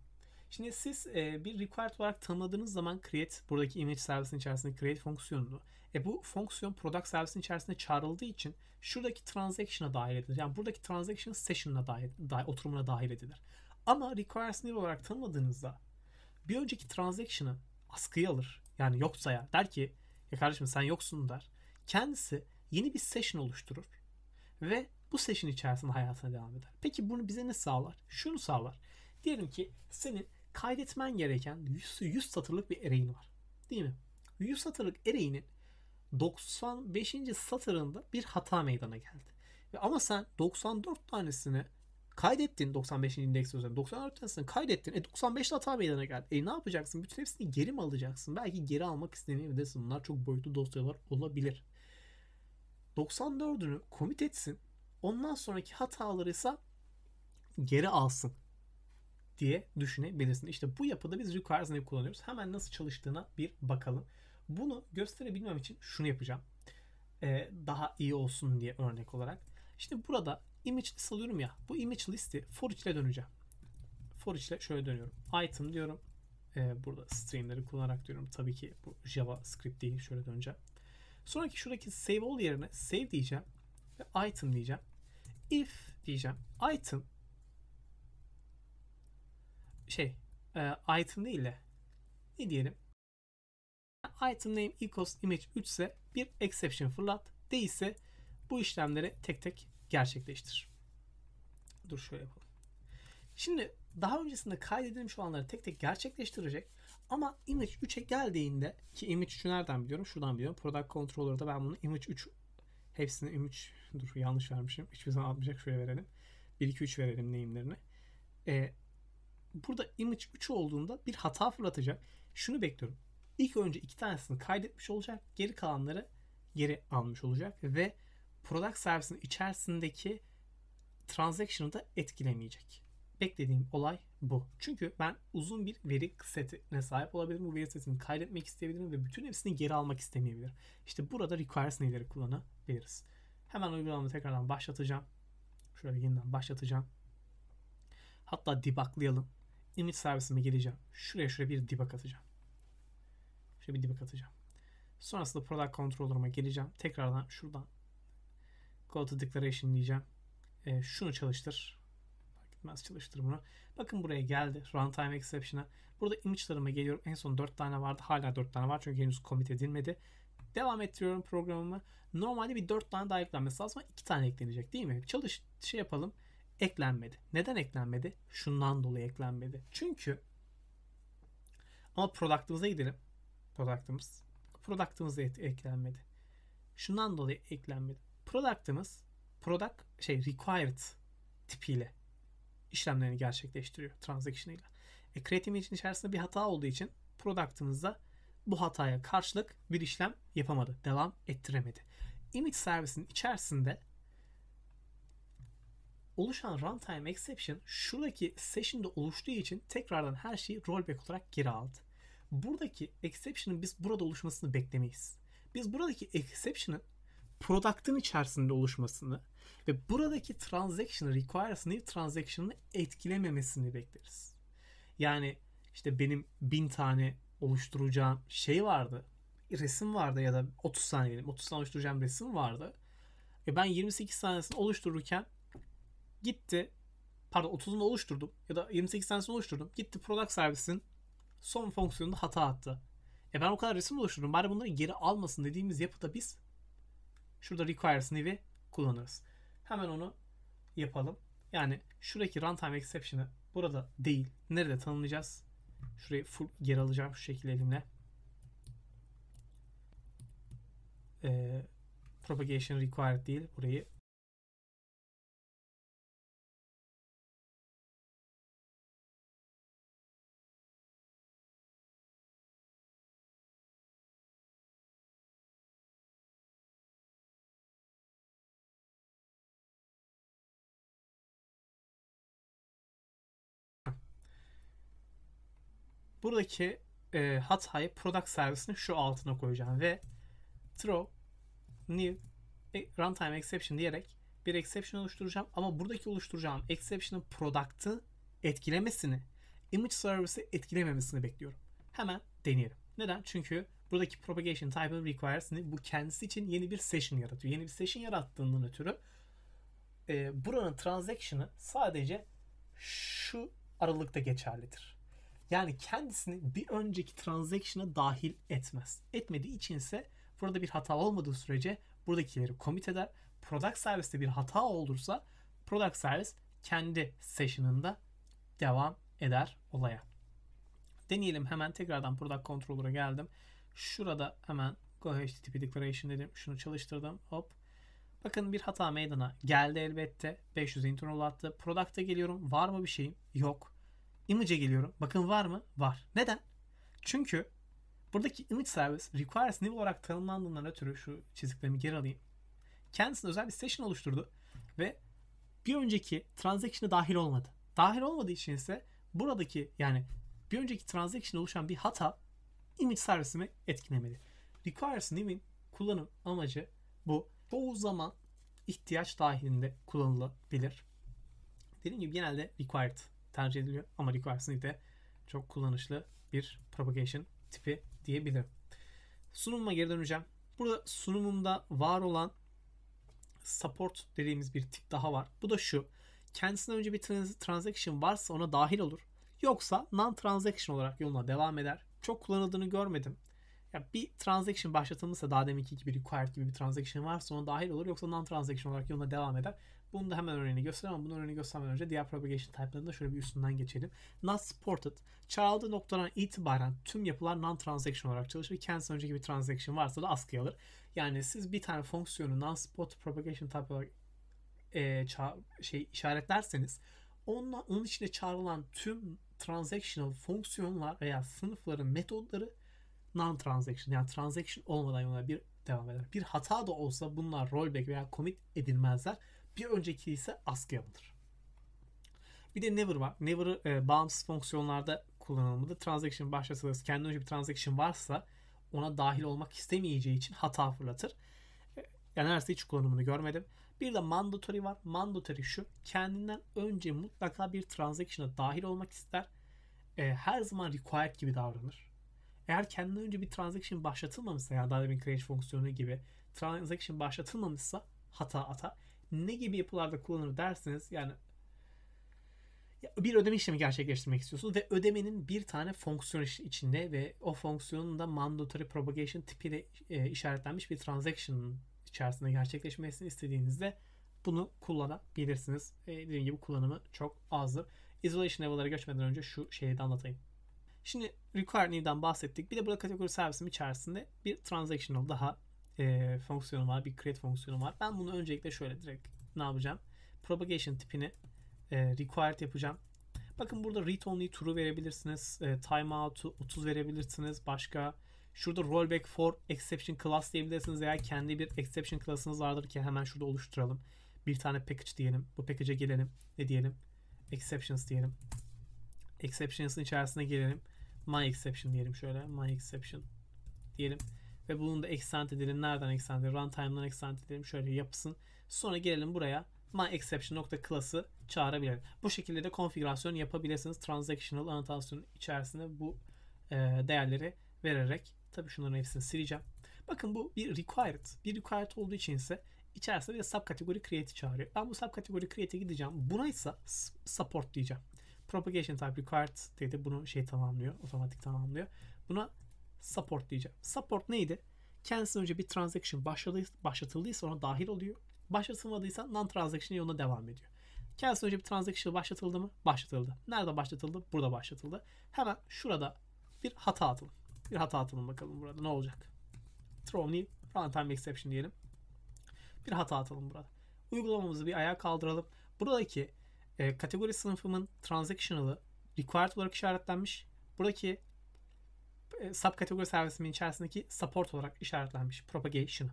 Şimdi siz bir required olarak tanımladığınız zaman create, buradaki image servisinin içerisinde create fonksiyonunu, bu fonksiyon product servisinin içerisinde çağrıldığı için şuradaki transaction'a dahil edilir. Yani buradaki transaction session'ına oturumuna dahil edilir. Ama requires new olarak tanımladığınızda bir önceki transaction'ı askıya alır. Yani yoksa ya der ki ya kardeşim sen yoksun der. Kendisi yeni bir session oluşturur ve bu session içerisinde hayatına devam eder. Peki bunu bize ne sağlar? Şunu sağlar. Diyelim ki senin kaydetmen gereken 100 satırlık bir array'in var. Değil mi? 100 satırlık array'inin 95. satırında bir hata meydana geldi. Ama sen 94 tanesini kaydettin, 95. indeks üzerinde 94 tanesini kaydettin. 95'te hata meydana geldi. Ne yapacaksın? Bütün hepsini geri mi alacaksın? Belki geri almak istemeyebilirsin. Bunlar çok boyutlu dosyalar olabilir. 94'ünü commit etsin. Ondan sonraki hataları ise geri alsın diye düşünebilirsin. İşte bu yapıda biz requires new kullanıyoruz. Hemen nasıl çalıştığına bir bakalım. Bunu gösterebilmem için şunu yapacağım. Daha iyi olsun diye örnek olarak. Şimdi burada image list alıyorum ya. Bu image listi for each ile döneceğim. For each ile şöyle dönüyorum. Item diyorum. Burada streamleri kullanarak diyorum. Tabii ki bu JavaScript değil. Şöyle döneceğim. Sonraki şuradaki save all yerine save diyeceğim. Ve item diyeceğim. If diyeceğim. Item item değil de ne diyelim? Item name equals image 3 ise bir exception fırlat. Değilse bu işlemleri tek tek gerçekleştir. Dur şöyle yapalım. Şimdi daha öncesinde kaydedilmiş olanları tek tek gerçekleştirecek ama image 3'e geldiğinde ki image 3'ü nereden biliyorum? Şuradan biliyorum. Product Controller'da ben bunu image 3 hepsini yanlış vermişim. Hiçbir zaman almayacak. Şöyle verelim. 1, 2, 3 verelim name'lerini. Burada image 3 olduğunda bir hata fırlatacak. Şunu bekliyorum. İlk önce 2 tanesini kaydetmiş olacak. Geri kalanları geri almış olacak. Ve product servisinin içerisindeki transaction'ı da etkilemeyecek. Beklediğim olay bu. Çünkü ben uzun bir veri setine sahip olabilirim. Bu veri setini kaydetmek isteyebilirim ve bütün hepsini geri almak istemeyebilirim. İşte burada requires new'leri kullanabiliriz. Hemen uygulamamı tekrardan başlatacağım. Şöyle yeniden başlatacağım. Hatta debuglayalım. Image servisime geleceğim. Şuraya bir debug atacağım. Sonrasında Product Controller'ıma geleceğim. Tekrardan şuradan Go to Declaration diyeceğim. Şunu çalıştır. Fark etmez, çalıştır bunu. Bakın buraya geldi. Runtime Exception'a. Burada image'larıma geliyorum. En son 4 tane vardı. Hala 4 tane var. Çünkü henüz commit edilmedi. Devam ettiriyorum programımı. Normalde bir 4 tane daha eklenmesi lazım. 2 tane eklenecek değil mi? Şey yapalım. Eklenmedi. Neden eklenmedi? Şundan dolayı eklenmedi. Çünkü ama product'ımıza gidelim. Product'ımız da eklenmedi. Şundan dolayı eklenmedi. Required tipiyle işlemlerini gerçekleştiriyor. Transaction ile. Create image içerisinde bir hata olduğu için product'ımızda bu hataya karşılık bir işlem yapamadı. Devam ettiremedi. Image servisinin içerisinde oluşan runtime exception şuradaki session'da oluştuğu için tekrardan her şeyi rollback olarak geri aldı. Buradaki exception'ın biz burada oluşmasını beklemeyiz. Biz buradaki exception'ın product'ın içerisinde oluşmasını ve buradaki transaction'ı, requires new transaction'ını etkilememesini bekleriz. Yani işte benim 1000 tane oluşturacağım şey vardı, resim vardı ya da 30 tane oluşturacağım resim vardı. Ben 28 tanesini oluştururken gitti, pardon 30'unu oluşturdum ya da 28 tanesini oluşturdum. Gitti product servisin son fonksiyonunda hata attı. Ben o kadar resim oluşturdum, bari bunları geri almasın dediğimiz yapıda biz şurada requires new'i kullanırız. Hemen onu yapalım. Yani şuradaki runtime exception'ı burada değil, nerede tanımlayacağız? Şurayı full geri alacağım şu şekilde elimle. Propagation required değil, burayı buradaki hatayı product servisinin şu altına koyacağım ve throw new runtime exception diyerek bir exception oluşturacağım ama buradaki oluşturacağım exception'ın product'ı etkilemesini, image servisi etkilememesini bekliyorum. Hemen deneyelim. Neden? Çünkü buradaki propagation type requires bu kendisi için yeni bir session yaratıyor. Yeni bir session yarattığından ötürü buranın transaction'ı sadece şu aralıkta geçerlidir. Yani kendisini bir önceki transaction'a dahil etmez. Etmediği için ise burada bir hata olmadığı sürece buradakileri commit eder. Product serviste bir hata olursa product servis kendi session'ında devam eder olaya. Deneyelim hemen, tekrardan product controller'a geldim. Şurada hemen go HTTP declaration dedim. Şunu çalıştırdım. Hop. Bakın bir hata meydana geldi elbette. 500 internal attı. Product'a geliyorum. Var mı bir şeyim? Yok. Image'e geliyorum. Bakın var mı? Var. Neden? Çünkü buradaki image service requires new olarak tanımlandığından ötürü şu çiziklerimi geri alayım. Kendisine özel bir session oluşturdu ve bir önceki transaction'a dahil olmadı. Dahil olmadığı için ise buradaki yani bir önceki transaction'a oluşan bir hata image servisimi etkilemedi. Requires new'in kullanım amacı bu. Çoğu zaman ihtiyaç dahilinde kullanılabilir. Dediğim gibi genelde required tercih ediliyor ama requires'ın de çok kullanışlı bir propagation tipi diyebilirim. Sunumuma geri döneceğim. Burada sunumumda var olan support dediğimiz bir tip daha var. Bu da şu. Kendisinden önce bir transaction varsa ona dahil olur. Yoksa non-transaction olarak yoluna devam eder. Çok kullanıldığını görmedim. Ya bir transaction başlatılmışsa daha deminki gibi required gibi bir transaction varsa ona dahil olur. Yoksa non-transaction olarak yoluna devam eder. Bunu da hemen örneğini göstereyim ama bunun örneğini göstermeden önce diğer propagation type'larında şöyle bir üstünden geçelim. Not supported. Çağrıldığı noktadan itibaren tüm yapılar non-transaction olarak çalışır. Kendisi önceki bir transaction varsa da askıya alır. Yani siz bir tane fonksiyonu non-supported propagation type olarak işaretlerseniz onun içine çağrılan tüm transactional fonksiyonlar veya sınıfların metodları non-transaction yani transaction olmadan yoluna bir devam eder. Bir hata da olsa bunlar rollback veya commit edilmezler. Bir önceki ise askıya alınır. Bir de never var. Never'ı bağımsız fonksiyonlarda kullanılmadı. Transaction başlatılırsa kendi önce bir transaction varsa ona dahil olmak istemeyeceği için hata fırlatır. Yani neredeyse hiç kullanımını görmedim. Bir de mandatory var. Mandatory şu. Kendinden önce mutlaka bir transaction'a dahil olmak ister. Her zaman required gibi davranır. Eğer kendinden önce bir transaction başlatılmamışsa, yani daha demin create fonksiyonu gibi transaction başlatılmamışsa hata ne gibi yapılarda kullanılır dersiniz. Yani bir ödeme işlemi gerçekleştirmek istiyorsunuz ve ödemenin bir tane fonksiyon içinde ve o fonksiyonun da mandatory propagation tipiyle işaretlenmiş bir transaction içerisinde gerçekleşmesini istediğinizde bunu kullanabilirsiniz. Dediğim gibi kullanımı çok azdır. Isolation level'lara geçmeden önce şu şeyi de anlatayım. Şimdi require new'dan bahsettik. Bir de burada kategori servisim içerisinde bir transactional daha fonksiyonu var. Bir create fonksiyonu var. Ben bunu öncelikle şöyle direkt ne yapacağım? Propagation tipini required yapacağım. Bakın burada read only true verebilirsiniz. Timeout'u 30 verebilirsiniz. Başka şurada rollback for exception class diyebilirsiniz. Eğer kendi bir exception class'ınız vardır ki hemen şurada oluşturalım. Bir tane package diyelim. Bu package'e gelelim. Ne diyelim? Exceptions diyelim. Exceptions'ın içerisine gelelim. My exception diyelim şöyle. My exception diyelim. Ve bunu da extend edelim. Nereden extend edelim? Runtime'dan extend edelim. Şöyle yapsın. Sonra gelelim buraya. MyException.class'ı çağırabilirim. Bu şekilde de konfigürasyon yapabilirsiniz. Transactional anotasyonun içerisinde bu değerleri vererek. Tabii şunların hepsini sileceğim. Bakın bu bir required. Bir required olduğu için ise içerisinde bir de subcategory create çağırıyor. Ben bu subcategory create'e gideceğim. Buna ise support diyeceğim. Propagation type required dedi. Bunu şey tamamlıyor. Otomatik tamamlıyor. Buna support diyeceğim. Support neydi? Kendisi önce bir transaction başlatıldıysa ona dahil oluyor. Başlatılmadıysa non-transaction yoluna devam ediyor. Kendisi önce bir transaction başlatıldı mı? Başlatıldı. Nerede başlatıldı? Burada başlatıldı. Hemen şurada bir hata atalım. Bir hata atalım bakalım burada. Ne olacak? Throw new runtime exception diyelim. Bir hata atalım burada. Uygulamamızı bir ayağa kaldıralım. Buradaki kategori sınıfımın transactional'ı required olarak işaretlenmiş. Buradaki subkategori servisimin içerisindeki support olarak işaretlenmiş. Propagation'ı.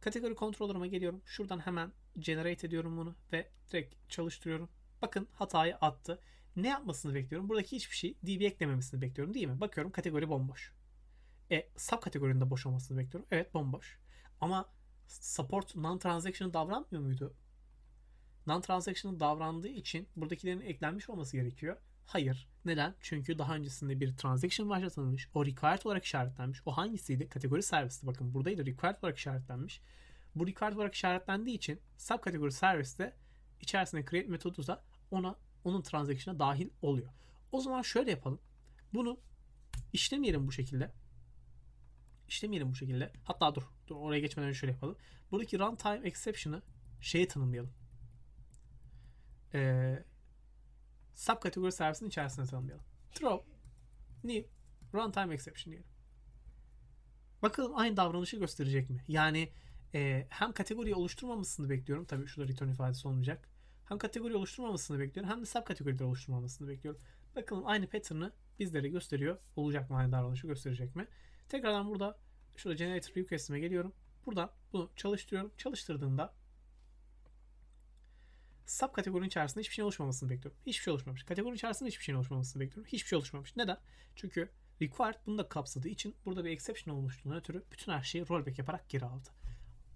Kategori controller'ıma geliyorum. Şuradan hemen generate ediyorum bunu ve direkt çalıştırıyorum. Bakın hatayı attı. Ne yapmasını bekliyorum? Buradaki hiçbir şey DB eklememesini bekliyorum değil mi? Bakıyorum kategori bomboş. Sub kategorinin de boş olmasını bekliyorum. Evet bomboş. Ama support non-transaction'ı davranmıyor muydu? Non-transaction'ı davrandığı için buradakilerin eklenmiş olması gerekiyor. Hayır. Neden? Çünkü daha öncesinde bir transaction başlatılmış. O required olarak işaretlenmiş. O hangisiydi? Kategori servisi. Bakın buradaydı. Required olarak işaretlenmiş. Bu required olarak işaretlendiği için subkategori servisi de içerisinde create metodu da onun transaction'a dahil oluyor. O zaman şöyle yapalım. Bunu işlemeyelim bu şekilde. İşlemeyelim bu şekilde. Hatta dur oraya geçmeden önce şöyle yapalım. Buradaki runtime exception'ı şeye tanımlayalım. Subkategori servisinin içerisine tanımlayalım. Throw new runtime exception diyelim. Bakalım aynı davranışı gösterecek mi? Yani hem kategoriyi oluşturmamasını bekliyorum. Tabii şurada return ifadesi olmayacak. Hem kategori oluşturmamasını bekliyorum. Hem de subkategorileri oluşturmamasını bekliyorum. Bakalım aynı pattern'ı bizlere gösteriyor. Olacak mı? Aynı davranışı gösterecek mi? Tekrardan burada şurada generator request'ime geliyorum. Buradan bunu çalıştırıyorum. Çalıştırdığımda sub kategorinin içerisinde hiçbir şey oluşmamasını bekliyorum. Hiçbir şey oluşmamış. Kategorinin içerisinde hiçbir şey oluşmamasını bekliyorum. Hiçbir şey oluşmamış. Neden? Çünkü required bunu da kapsadığı için burada bir exception oluştuğundan ötürü bütün her şeyi rollback yaparak geri aldı.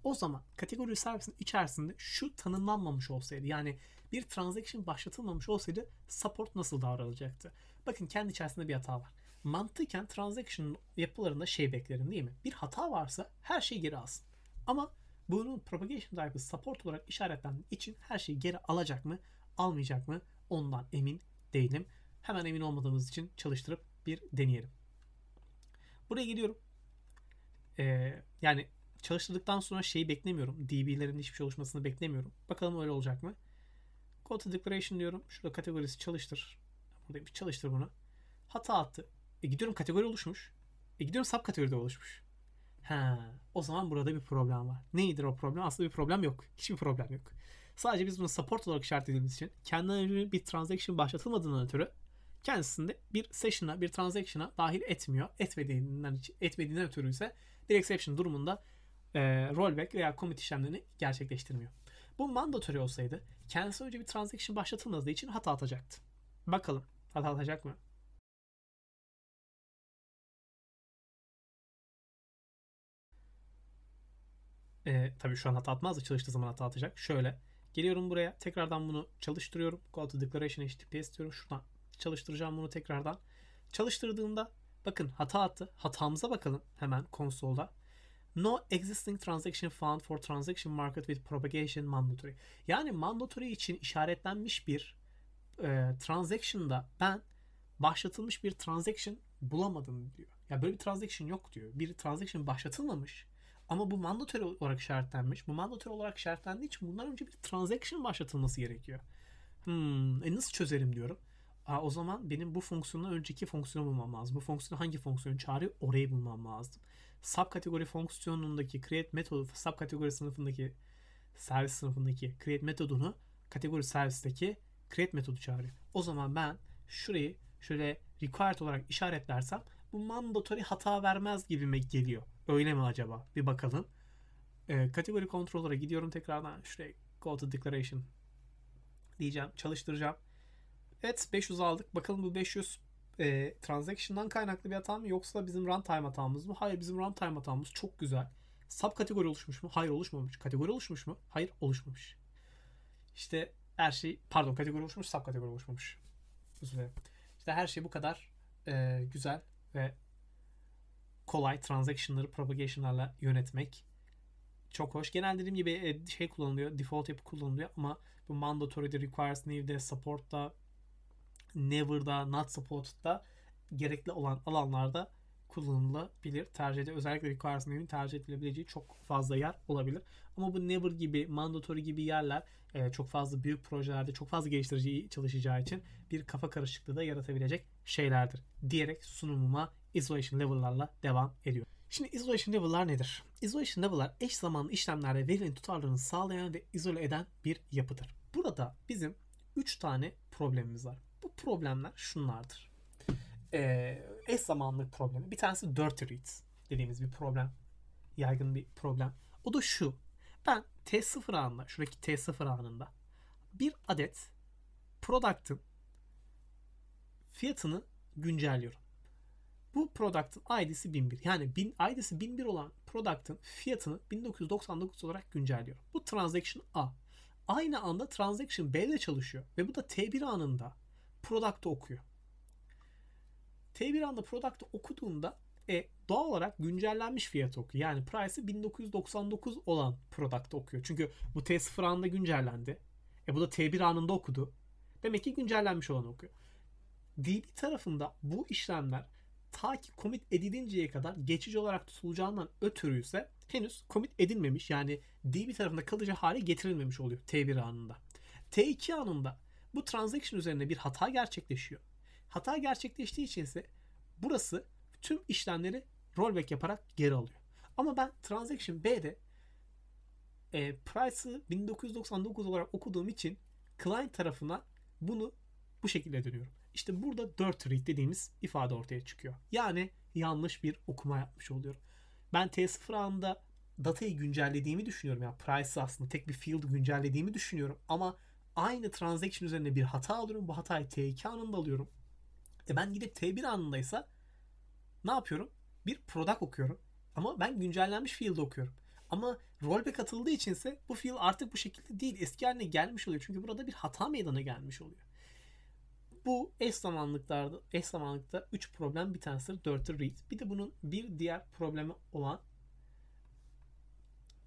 O zaman kategori servisinin içerisinde şu tanımlanmamış olsaydı, yani bir transaction başlatılmamış olsaydı support nasıl davranacaktı? Bakın kendi içerisinde bir hata var. Mantıken transaction yapılarında şey beklerim değil mi? Bir hata varsa her şey geri alsın. Ama bunun propagation type'ı support olarak işaretlendiği için her şeyi geri alacak mı, almayacak mı ondan emin değilim. Hemen emin olmadığımız için çalıştırıp bir deneyelim. Buraya gidiyorum. Yani çalıştırdıktan sonra şeyi beklemiyorum. DB'lerin hiçbir şey oluşmasını beklemiyorum. Bakalım öyle olacak mı? Go to declaration diyorum. Şurada kategorisi çalıştır. Burada bir çalıştır bunu. Hata attı. Gidiyorum kategori oluşmuş. Gidiyorum sub kategoride oluşmuş. O zaman burada bir problem var. Nedir o problem? Aslında bir problem yok. Hiçbir problem yok. Sadece biz bunu support olarak işaretlediğimiz için kendinden bir transaction başlatılmadığından ötürü kendisinde bir session'a, bir transaction'a dahil etmiyor. Etmediğinden ötürü ise bir exception durumunda rollback veya commit işlemlerini gerçekleştirmiyor. Bu mandatory olsaydı kendisi önce bir transaction başlatılmadığı için hata atacaktı. Bakalım hata atacak mı? Tabii şu an hata atmaz da çalıştığı zaman hata atacak. Şöyle geliyorum buraya. Tekrardan bunu çalıştırıyorum. Go to declaration https diyorum. Şuradan çalıştıracağım bunu tekrardan. Çalıştırdığımda Bakın hata attı. Hatamıza bakalım hemen konsolda. No existing transaction found for transaction market with propagation mandatory. Yani mandatory için işaretlenmiş bir transaction'da ben başlatılmış bir transaction bulamadım diyor. Ya böyle bir transaction yok diyor. Bir transaction başlatılmamış ama bu mandatory olarak işaretlenmiş. Bu mandatory olarak işaretlendiği için bundan önce bir transaction başlatılması gerekiyor. Nasıl çözerim diyorum. O zaman benim bu fonksiyondan önceki fonksiyonu bulmam lazım. Bu fonksiyonu hangi fonksiyonu çağırıyor? Orayı bulmam lazım. Subkategori fonksiyonundaki create metodu, subkategori sınıfındaki servis sınıfındaki create metodunu kategori servisteki create metodu çağırıyor. O zaman ben şurayı şöyle required olarak işaretlersem bu mandatory hata vermez gibime geliyor. Öyle mi acaba? Bir bakalım. Kategori controller'a gidiyorum tekrardan. Şuraya go to declaration diyeceğim. Çalıştıracağım. Evet 500 aldık. Bakalım bu 500 transaction'dan kaynaklı bir hata mı yoksa bizim runtime hatamız mı? Hayır, bizim runtime hatamız. Çok güzel. Sub kategori oluşmuş mu? Hayır, oluşmamış. Kategori oluşmuş mu? Hayır, oluşmamış. İşte her şey, pardon, kategori oluşmuş, sub kategori oluşmamış. Özür dilerim. İşte her şey bu kadar güzel ve kolay transaction'ları propagation'larla yönetmek. Çok hoş. Genelde dediğim gibi şey kullanılıyor, default yapı kullanılıyor ama bu mandatory'de, requires new'de, support'ta, never'da, not supported'da gerekli olan alanlarda kullanılabilir. Tercihde özellikle requires new'in tercih edilebileceği çok fazla yer olabilir. Ama bu never gibi, mandatory gibi yerler çok fazla büyük projelerde çok fazla geliştirici çalışacağı için bir kafa karışıklığı da yaratabilecek şeylerdir diyerek sunumuma isolation level'larla devam ediyorum. Şimdi isolation level'lar nedir? Isolation level'lar eş zamanlı işlemlerde verilerin tutarlılığını sağlayan ve izole eden bir yapıdır. Burada bizim 3 tane problemimiz var. Bu problemler şunlardır. Eş zamanlı problemi. Bir tanesi dirty reads dediğimiz bir problem. Yaygın bir problem. O da şu. Ben T0 anında, şuradaki T0 anında bir adet product'ın fiyatını güncelliyorum. Bu product'ın ID'si 1001. Yani ID'si 1001 olan product'ın fiyatını 1999 olarak güncelliyorum. Bu transaction A. Aynı anda transaction B ile çalışıyor. Ve bu da T1 anında product'ı okuyor. T1 anda product'ı okuduğunda doğal olarak güncellenmiş fiyatı okuyor. Yani price'ı 1999 olan product'ı okuyor. Çünkü bu T0 anında güncellendi. Bu da T1 anında okudu. Demek ki güncellenmiş olanı okuyor. DB tarafında bu işlemler ta ki commit edilinceye kadar geçici olarak tutulacağından ötürü ise henüz commit edilmemiş. Yani DB tarafında kalıcı hale getirilmemiş oluyor T1 anında. T2 anında bu transaction üzerine bir hata gerçekleşiyor. Hata gerçekleştiği için ise burası tüm işlemleri rollback yaparak geri alıyor. Ama ben transaction B'de price'ı 1999 olarak okuduğum için client tarafına bunu bu şekilde dönüyorum. İşte burada dirty read dediğimiz ifade ortaya çıkıyor. Yani yanlış bir okuma yapmış oluyorum. Ben T0 anında datayı güncellediğimi düşünüyorum. Yani price'ı aslında tek bir field güncellediğimi düşünüyorum ama aynı transaction üzerine bir hata alıyorum. Bu hatayı T2 anında alıyorum. Ben gidip T1 anındaysa ne yapıyorum? Bir product okuyorum. Ama ben güncellenmiş fiilde okuyorum. Ama rollback atıldığı içinse bu fiil artık bu şekilde değil. Eski haline gelmiş oluyor. Çünkü burada bir hata meydana gelmiş oluyor. Bu eş zamanlıkta 3 problem, bir tanesi dirty read. Bir de bunun bir diğer problemi olan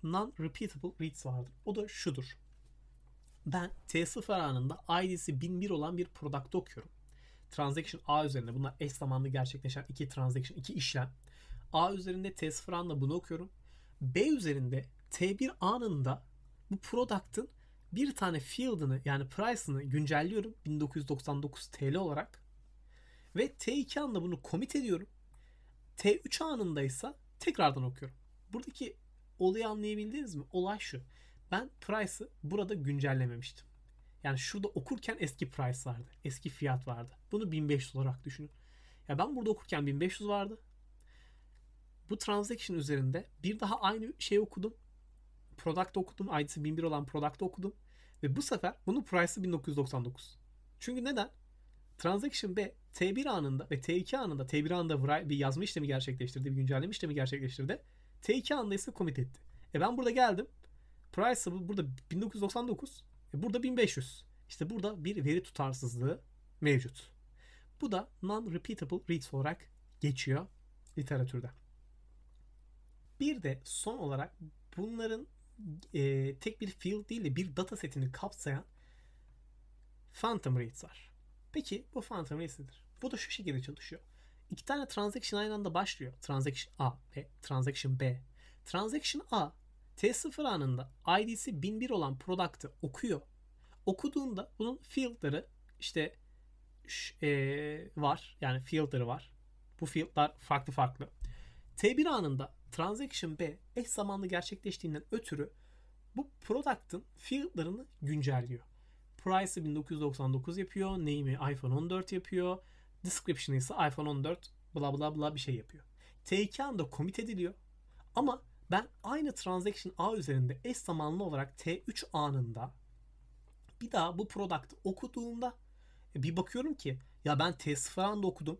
non-repeatable reads vardır. O da şudur. Ben T0 anında ID'si 1001 olan bir product'ı okuyorum. Transaction A üzerinde, bunlar eş zamanlı gerçekleşen iki transaction, iki işlem. A üzerinde T0 anında bunu okuyorum. B üzerinde T1 anında bu product'ın bir tane field'ını, yani price'ını güncelliyorum 1999 TL olarak. Ve T2 anında bunu commit ediyorum. T3 anındaysa tekrardan okuyorum. Buradaki olayı anlayabildiniz mi? Olay şu. Ben price'ı burada güncellememiştim. Yani şurada okurken eski price vardı. Eski fiyat vardı. Bunu 1500 olarak düşünün. Ya ben burada okurken 1500 vardı. Bu transaction üzerinde bir daha aynı şey okudum. Product okudum. ID'si 1001 olan product okudum. Ve bu sefer bunun price'ı 1999. Çünkü neden? Transaction B T1 anında ve T2 anında, T1 anında bir yazma işlemi gerçekleştirdi. Bir güncelleme işlemi gerçekleştirdi. T2 anında ise commit etti. Ben burada geldim. Price'ı burada 1999. Burada 1500. İşte burada bir veri tutarsızlığı mevcut. Bu da non-repeatable reads olarak geçiyor literatürde. Bir de son olarak bunların tek bir field değil de bir data setini kapsayan Phantom Reads var. Peki bu Phantom Reads nedir? Bu da şu şekilde çalışıyor. İki tane transaction aynı anda başlıyor. Transaction A ve Transaction B. Transaction A T0 anında ID'si 1001 olan product'ı okuyor. Okuduğunda bunun field'ları işte var. Yani field'ları var. Bu field'lar farklı farklı. T1 anında Transaction B eş zamanlı gerçekleştiğinden ötürü bu product'ın field'larını güncelliyor. Price'ı 1999 yapıyor. Name'i iPhone 14 yapıyor. Description'ı ise iPhone 14 bla bla bla bir şey yapıyor. T2 anında commit ediliyor. Ama ben aynı Transaction A üzerinde eş zamanlı olarak T3 anında bir daha bu product'ı okuduğumda bir bakıyorum ki ya ben T0 anında okudum.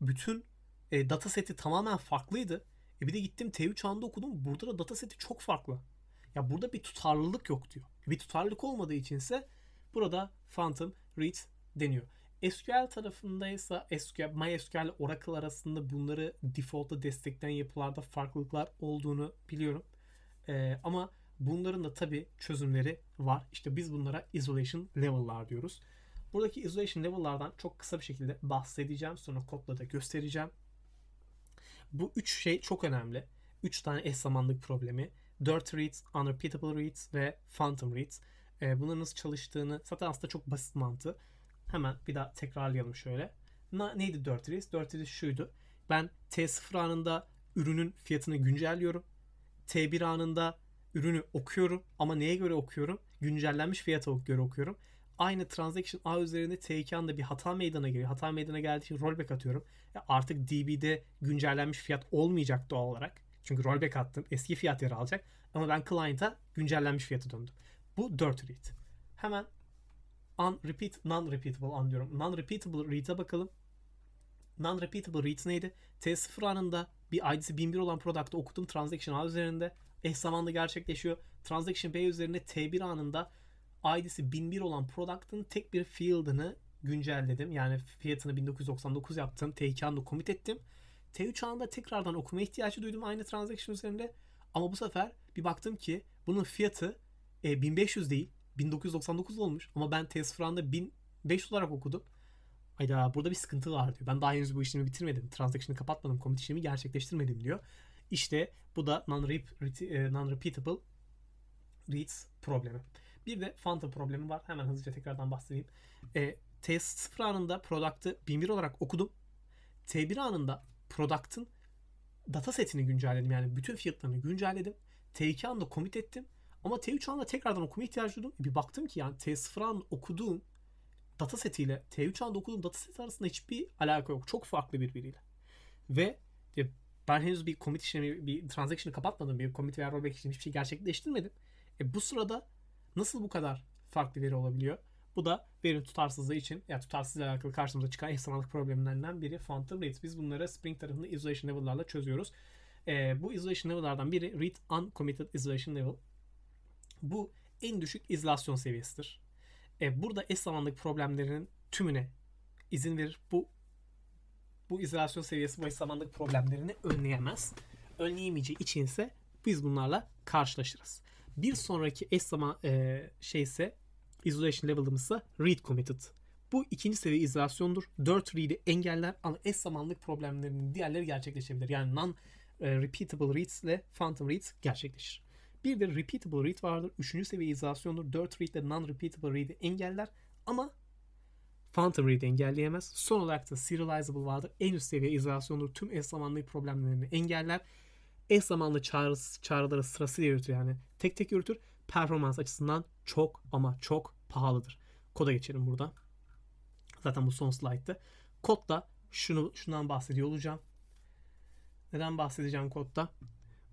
Bütün data seti tamamen farklıydı. Bir de gittim T3 anında okudum. Burada da data seti çok farklı. Ya burada bir tutarlılık yok diyor. Bir tutarlılık olmadığı içinse burada Phantom Reads deniyor. SQL tarafındaysa MySQL ile Oracle arasında bunları default'ta destekleyen yapılarda farklılıklar olduğunu biliyorum. Ama bunların da tabii çözümleri var. İşte biz bunlara isolation level'lar diyoruz. Buradaki isolation level'lardan çok kısa bir şekilde bahsedeceğim. Sonra kodla da göstereceğim. Bu üç şey çok önemli. Üç tane eş zamanlılık problemi. Dirty Reads, Unrepeatable Reads ve Phantom Reads. Bunların nasıl çalıştığını zaten aslında çok basit mantığı. Hemen bir daha tekrarlayalım şöyle. Neydi Dirty Reads? Dirty Reads şuydu. Ben T0 anında ürünün fiyatını güncelliyorum. T1 anında ürünü okuyorum. Ama neye göre okuyorum? Güncellenmiş fiyata göre okuyorum. Aynı Transaction A üzerinde T2 anında bir hata meydana geliyor. Hata meydana geldiği için rollback atıyorum. Artık DB'de güncellenmiş fiyat olmayacak doğal olarak. Çünkü rollback attım. Eski fiyat yer alacak. Ama ben client'a güncellenmiş fiyata döndüm. Bu Dirty Read. Hemen Non-repeatable read'e bakalım. Non-repeatable read neydi? T0 anında bir ID'si 1001 olan product'ı okudum. Transaction A üzerinde eş zamanlı gerçekleşiyor. Transaction B üzerinde T1 anında ID'si 1001 olan product'ın tek bir field'ını güncelledim. Yani fiyatını 1999 yaptım. T2 anında commit ettim. T3 anında tekrardan okuma ihtiyacı duydum aynı transaction üzerinde. Ama bu sefer bir baktım ki bunun fiyatı 1500 değil. 1999 olmuş ama ben T0 anında 1500 olarak okudum. Hayda, burada bir sıkıntı var diyor. Ben daha henüz bu işlemi bitirmedim. Transaction'ı kapatmadım. Commit işlemi gerçekleştirmedim diyor. İşte bu da non-repeatable reads problemi. Bir de Phantom problemi var. Hemen hızlıca tekrardan bahsedeyim. T0 anında product'ı 1001 olarak okudum. T1 anında product'ın data setini güncelledim. Yani bütün fiyatlarını güncelledim. T2 anında commit ettim. Ama T3 anında tekrardan okuma ihtiyacı duydum. Bir baktım ki yani T0 anında okuduğum data setiyle T3 anında okuduğum data seti arasında hiçbir alaka yok. Çok farklı birbiriyle. Ve ben henüz bir commit işlemi, bir transaction'ı kapatmadım. Bir commit veya rollback işlemi hiçbir şey gerçekleştirmedim. Bu sırada nasıl bu kadar farklı veri olabiliyor? Bu da verinin tutarsızlığı için, yani tutarsızlıkla alakalı karşımıza çıkan eş zamanlılık problemlerinden biri Phantom Reads. Biz bunları Spring tarafında isolation level'larla çözüyoruz. Bu isolation level'lardan biri Read Uncommitted Isolation Level. Bu en düşük izolasyon seviyesidir. Burada eş zamanlılık problemlerinin tümüne izin verir. Bu izolasyon seviyesi bu eş zamanlılık problemlerini önleyemez. Önleyemeyeceği için ise biz bunlarla karşılaşırız. Bir sonraki eş zaman şeyse isolation level'ımızsa read committed. Bu ikinci seviye izolasyondur. 4 read'i engeller ama eş zamanlılık problemlerinin diğerleri gerçekleşebilir. Yani non-repeatable reads ile phantom reads gerçekleşir. Bir de repeatable read vardır. Üçüncü seviye izolasyondur. Dirty read ile non-repeatable read'i engeller ama phantom read'i engelleyemez. Son olarak da serializable vardır. En üst seviye izolasyondur. Tüm eş zamanlı problemlerini engeller. Eş zamanlı çağrıları sırasıyla yürütür. Yani tek tek yürütür. Performans açısından çok ama çok pahalıdır. Koda geçelim burada. Zaten bu son slide'tı. Kodda şundan bahsediyor olacağım. Neden bahsedeceğim kodda?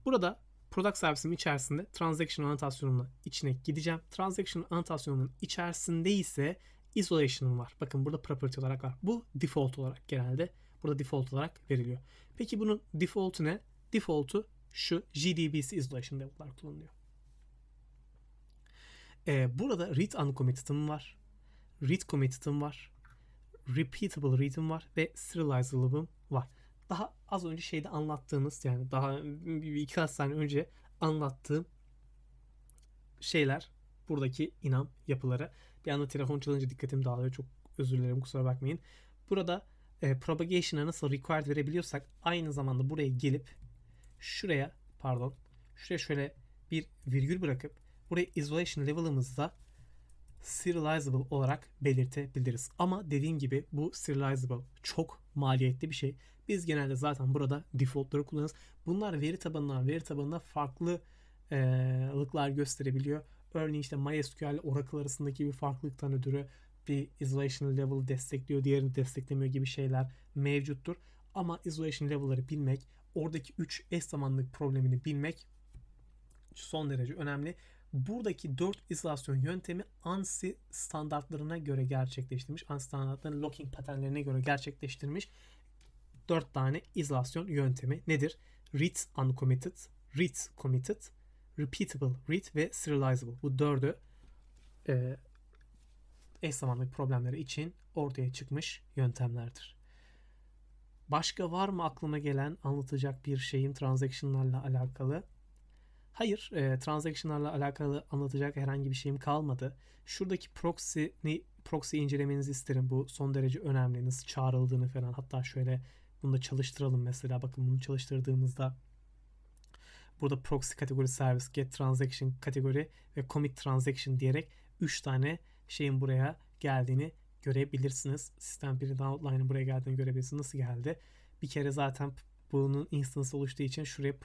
Burada product servisimin içerisinde transaction anotasyonunun içine gideceğim. Transaction anotasyonunun içerisinde ise isolation'ım var. Bakın burada property olarak var. Bu default olarak genelde. Burada default olarak veriliyor. Peki bunun default'u ne? Default'u şu JDBC isolation level'lar kullanılıyor. Burada read uncommitted'ım var. Read committed'ım var. Repeatable read'im var. Ve serializable'ım var. daha az önce şeyde anlattığınız, yani daha 2 hastane önce anlattığım şeyler, buradaki inam yapıları. Bir anda telefon çalınca dikkatim dağılıyor. Çok özür dilerim, kusura bakmayın. Burada propagation'a nasıl required verebiliyorsak, aynı zamanda buraya gelip şuraya, pardon, şuraya şöyle bir virgül bırakıp buraya isolation level'ımızda serializable olarak belirtebiliriz. Ama dediğim gibi bu serializable çok maliyetli bir şey. Biz genelde zaten burada default'ları kullanırız. Bunlar veri tabanına farklı lıklar gösterebiliyor. Örneğin işte MySQL ile Oracle arasındaki bir farklılıktan ötürü bir isolation level destekliyor, diğerini desteklemiyor gibi şeyler mevcuttur. Ama isolation level'ları bilmek, oradaki 3 eş zamanlılık problemini bilmek son derece önemli. Buradaki 4 izolasyon yöntemi ANSI standartlarına göre gerçekleştirmiş. ANSI standartlarının locking paternlerine göre gerçekleştirmiş 4 tane izolasyon yöntemi nedir? Read uncommitted, read committed, repeatable read ve serializable. Bu 4'ü eş zamanlı problemleri için ortaya çıkmış yöntemlerdir. Başka var mı aklıma gelen anlatacak bir şeyim transaction'larla alakalı? Hayır, transaction'larla alakalı anlatacak herhangi bir şeyim kalmadı. Şuradaki proxy incelemenizi isterim. Bu son derece önemli. Nasıl çağrıldığını falan. Hatta şöyle bunu da çalıştıralım mesela. Bakın bunu çalıştırdığımızda burada proxy kategori service, get transaction kategori ve commit transaction diyerek 3 tane şeyin buraya geldiğini görebilirsiniz. Sistem 1'in outline'ın buraya geldiğini görebilirsiniz. Nasıl geldi? Bir kere zaten bunun instance oluştuğu için şuraya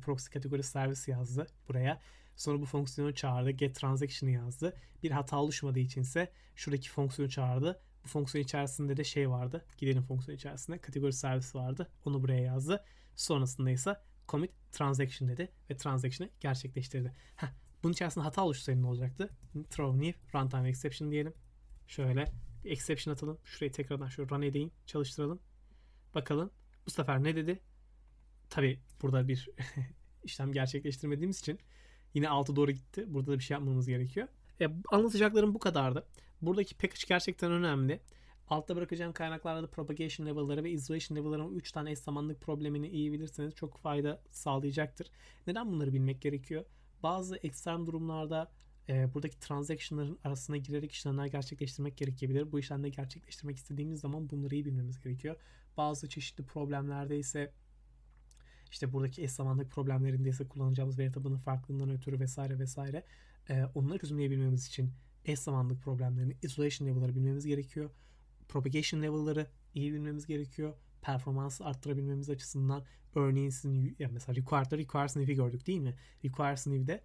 proxy kategori servis yazdı buraya. Sonra bu fonksiyonu çağırdı. Get transaction'ı yazdı. Bir hata oluşmadığı içinse şuradaki fonksiyonu çağırdı. Bu fonksiyon içerisinde de şey vardı. Gidelim fonksiyon içerisinde. Kategori servis vardı. Onu buraya yazdı. Sonrasında ise commit transaction dedi ve transaction'ı gerçekleştirdi. Bunun içerisinde hata oluşsaydı ne olacaktı? Throw new runtime exception diyelim. Şöyle bir exception atalım. Şurayı tekrardan şöyle run edeyim. Çalıştıralım. Bakalım. Bu sefer ne dedi? Tabi burada bir işlem gerçekleştirmediğimiz için yine altı doğru gitti. Burada da bir şey yapmamız gerekiyor. Anlatacaklarım bu kadardı. Buradaki package gerçekten önemli. Altta bırakacağım kaynaklarda da propagation level'ları ve isolation level'ların 3 tane eş zamanlılık problemini iyi bilirseniz çok fayda sağlayacaktır. Neden bunları bilmek gerekiyor? Bazı ekstrem durumlarda buradaki transaction'ların arasına girerek işlemler gerçekleştirmek gerekebilir. Bu işlemleri gerçekleştirmek istediğimiz zaman bunları iyi bilmemiz gerekiyor. Bazı çeşitli problemlerde ise işte buradaki eş zamanlılık problemlerinde ise kullanacağımız veri tabanının farklılığından ötürü vesaire vesaire onları çözümleyebilmemiz için eş zamanlılık problemlerini, isolation level'ları bilmemiz gerekiyor. Propagation level'ları iyi bilmemiz gerekiyor. Performansı arttırabilmemiz açısından örneğin sizin yani mesela requires new'i gördük değil mi? Requires new'de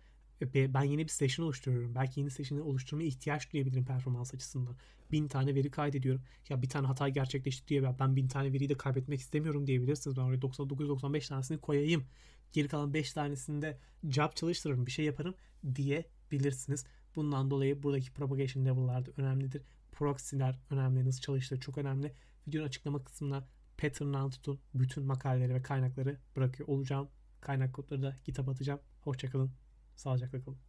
ben yeni bir session oluşturuyorum. Belki yeni session'ı oluşturmaya ihtiyaç duyabilirim performans açısından. 1000 tane veri kaydediyorum. Ya bir tane hata gerçekleşti diye ben 1000 tane veriyi de kaybetmek istemiyorum diyebilirsiniz. Ben oraya 995 tanesini koyayım. Geri kalan 5 tanesinde job çalıştırırım, bir şey yaparım diyebilirsiniz. Bundan dolayı buradaki propagation level'lar da önemlidir. Proxy'ler önemli. Nasıl çalıştığı çok önemli. Videonun açıklama kısmına pattern'dan tutun bütün makaleleri ve kaynakları bırakıyor olacağım. Kaynak kodları da GitHub'a atacağım. Hoşçakalın. Sağlıcakla kalın.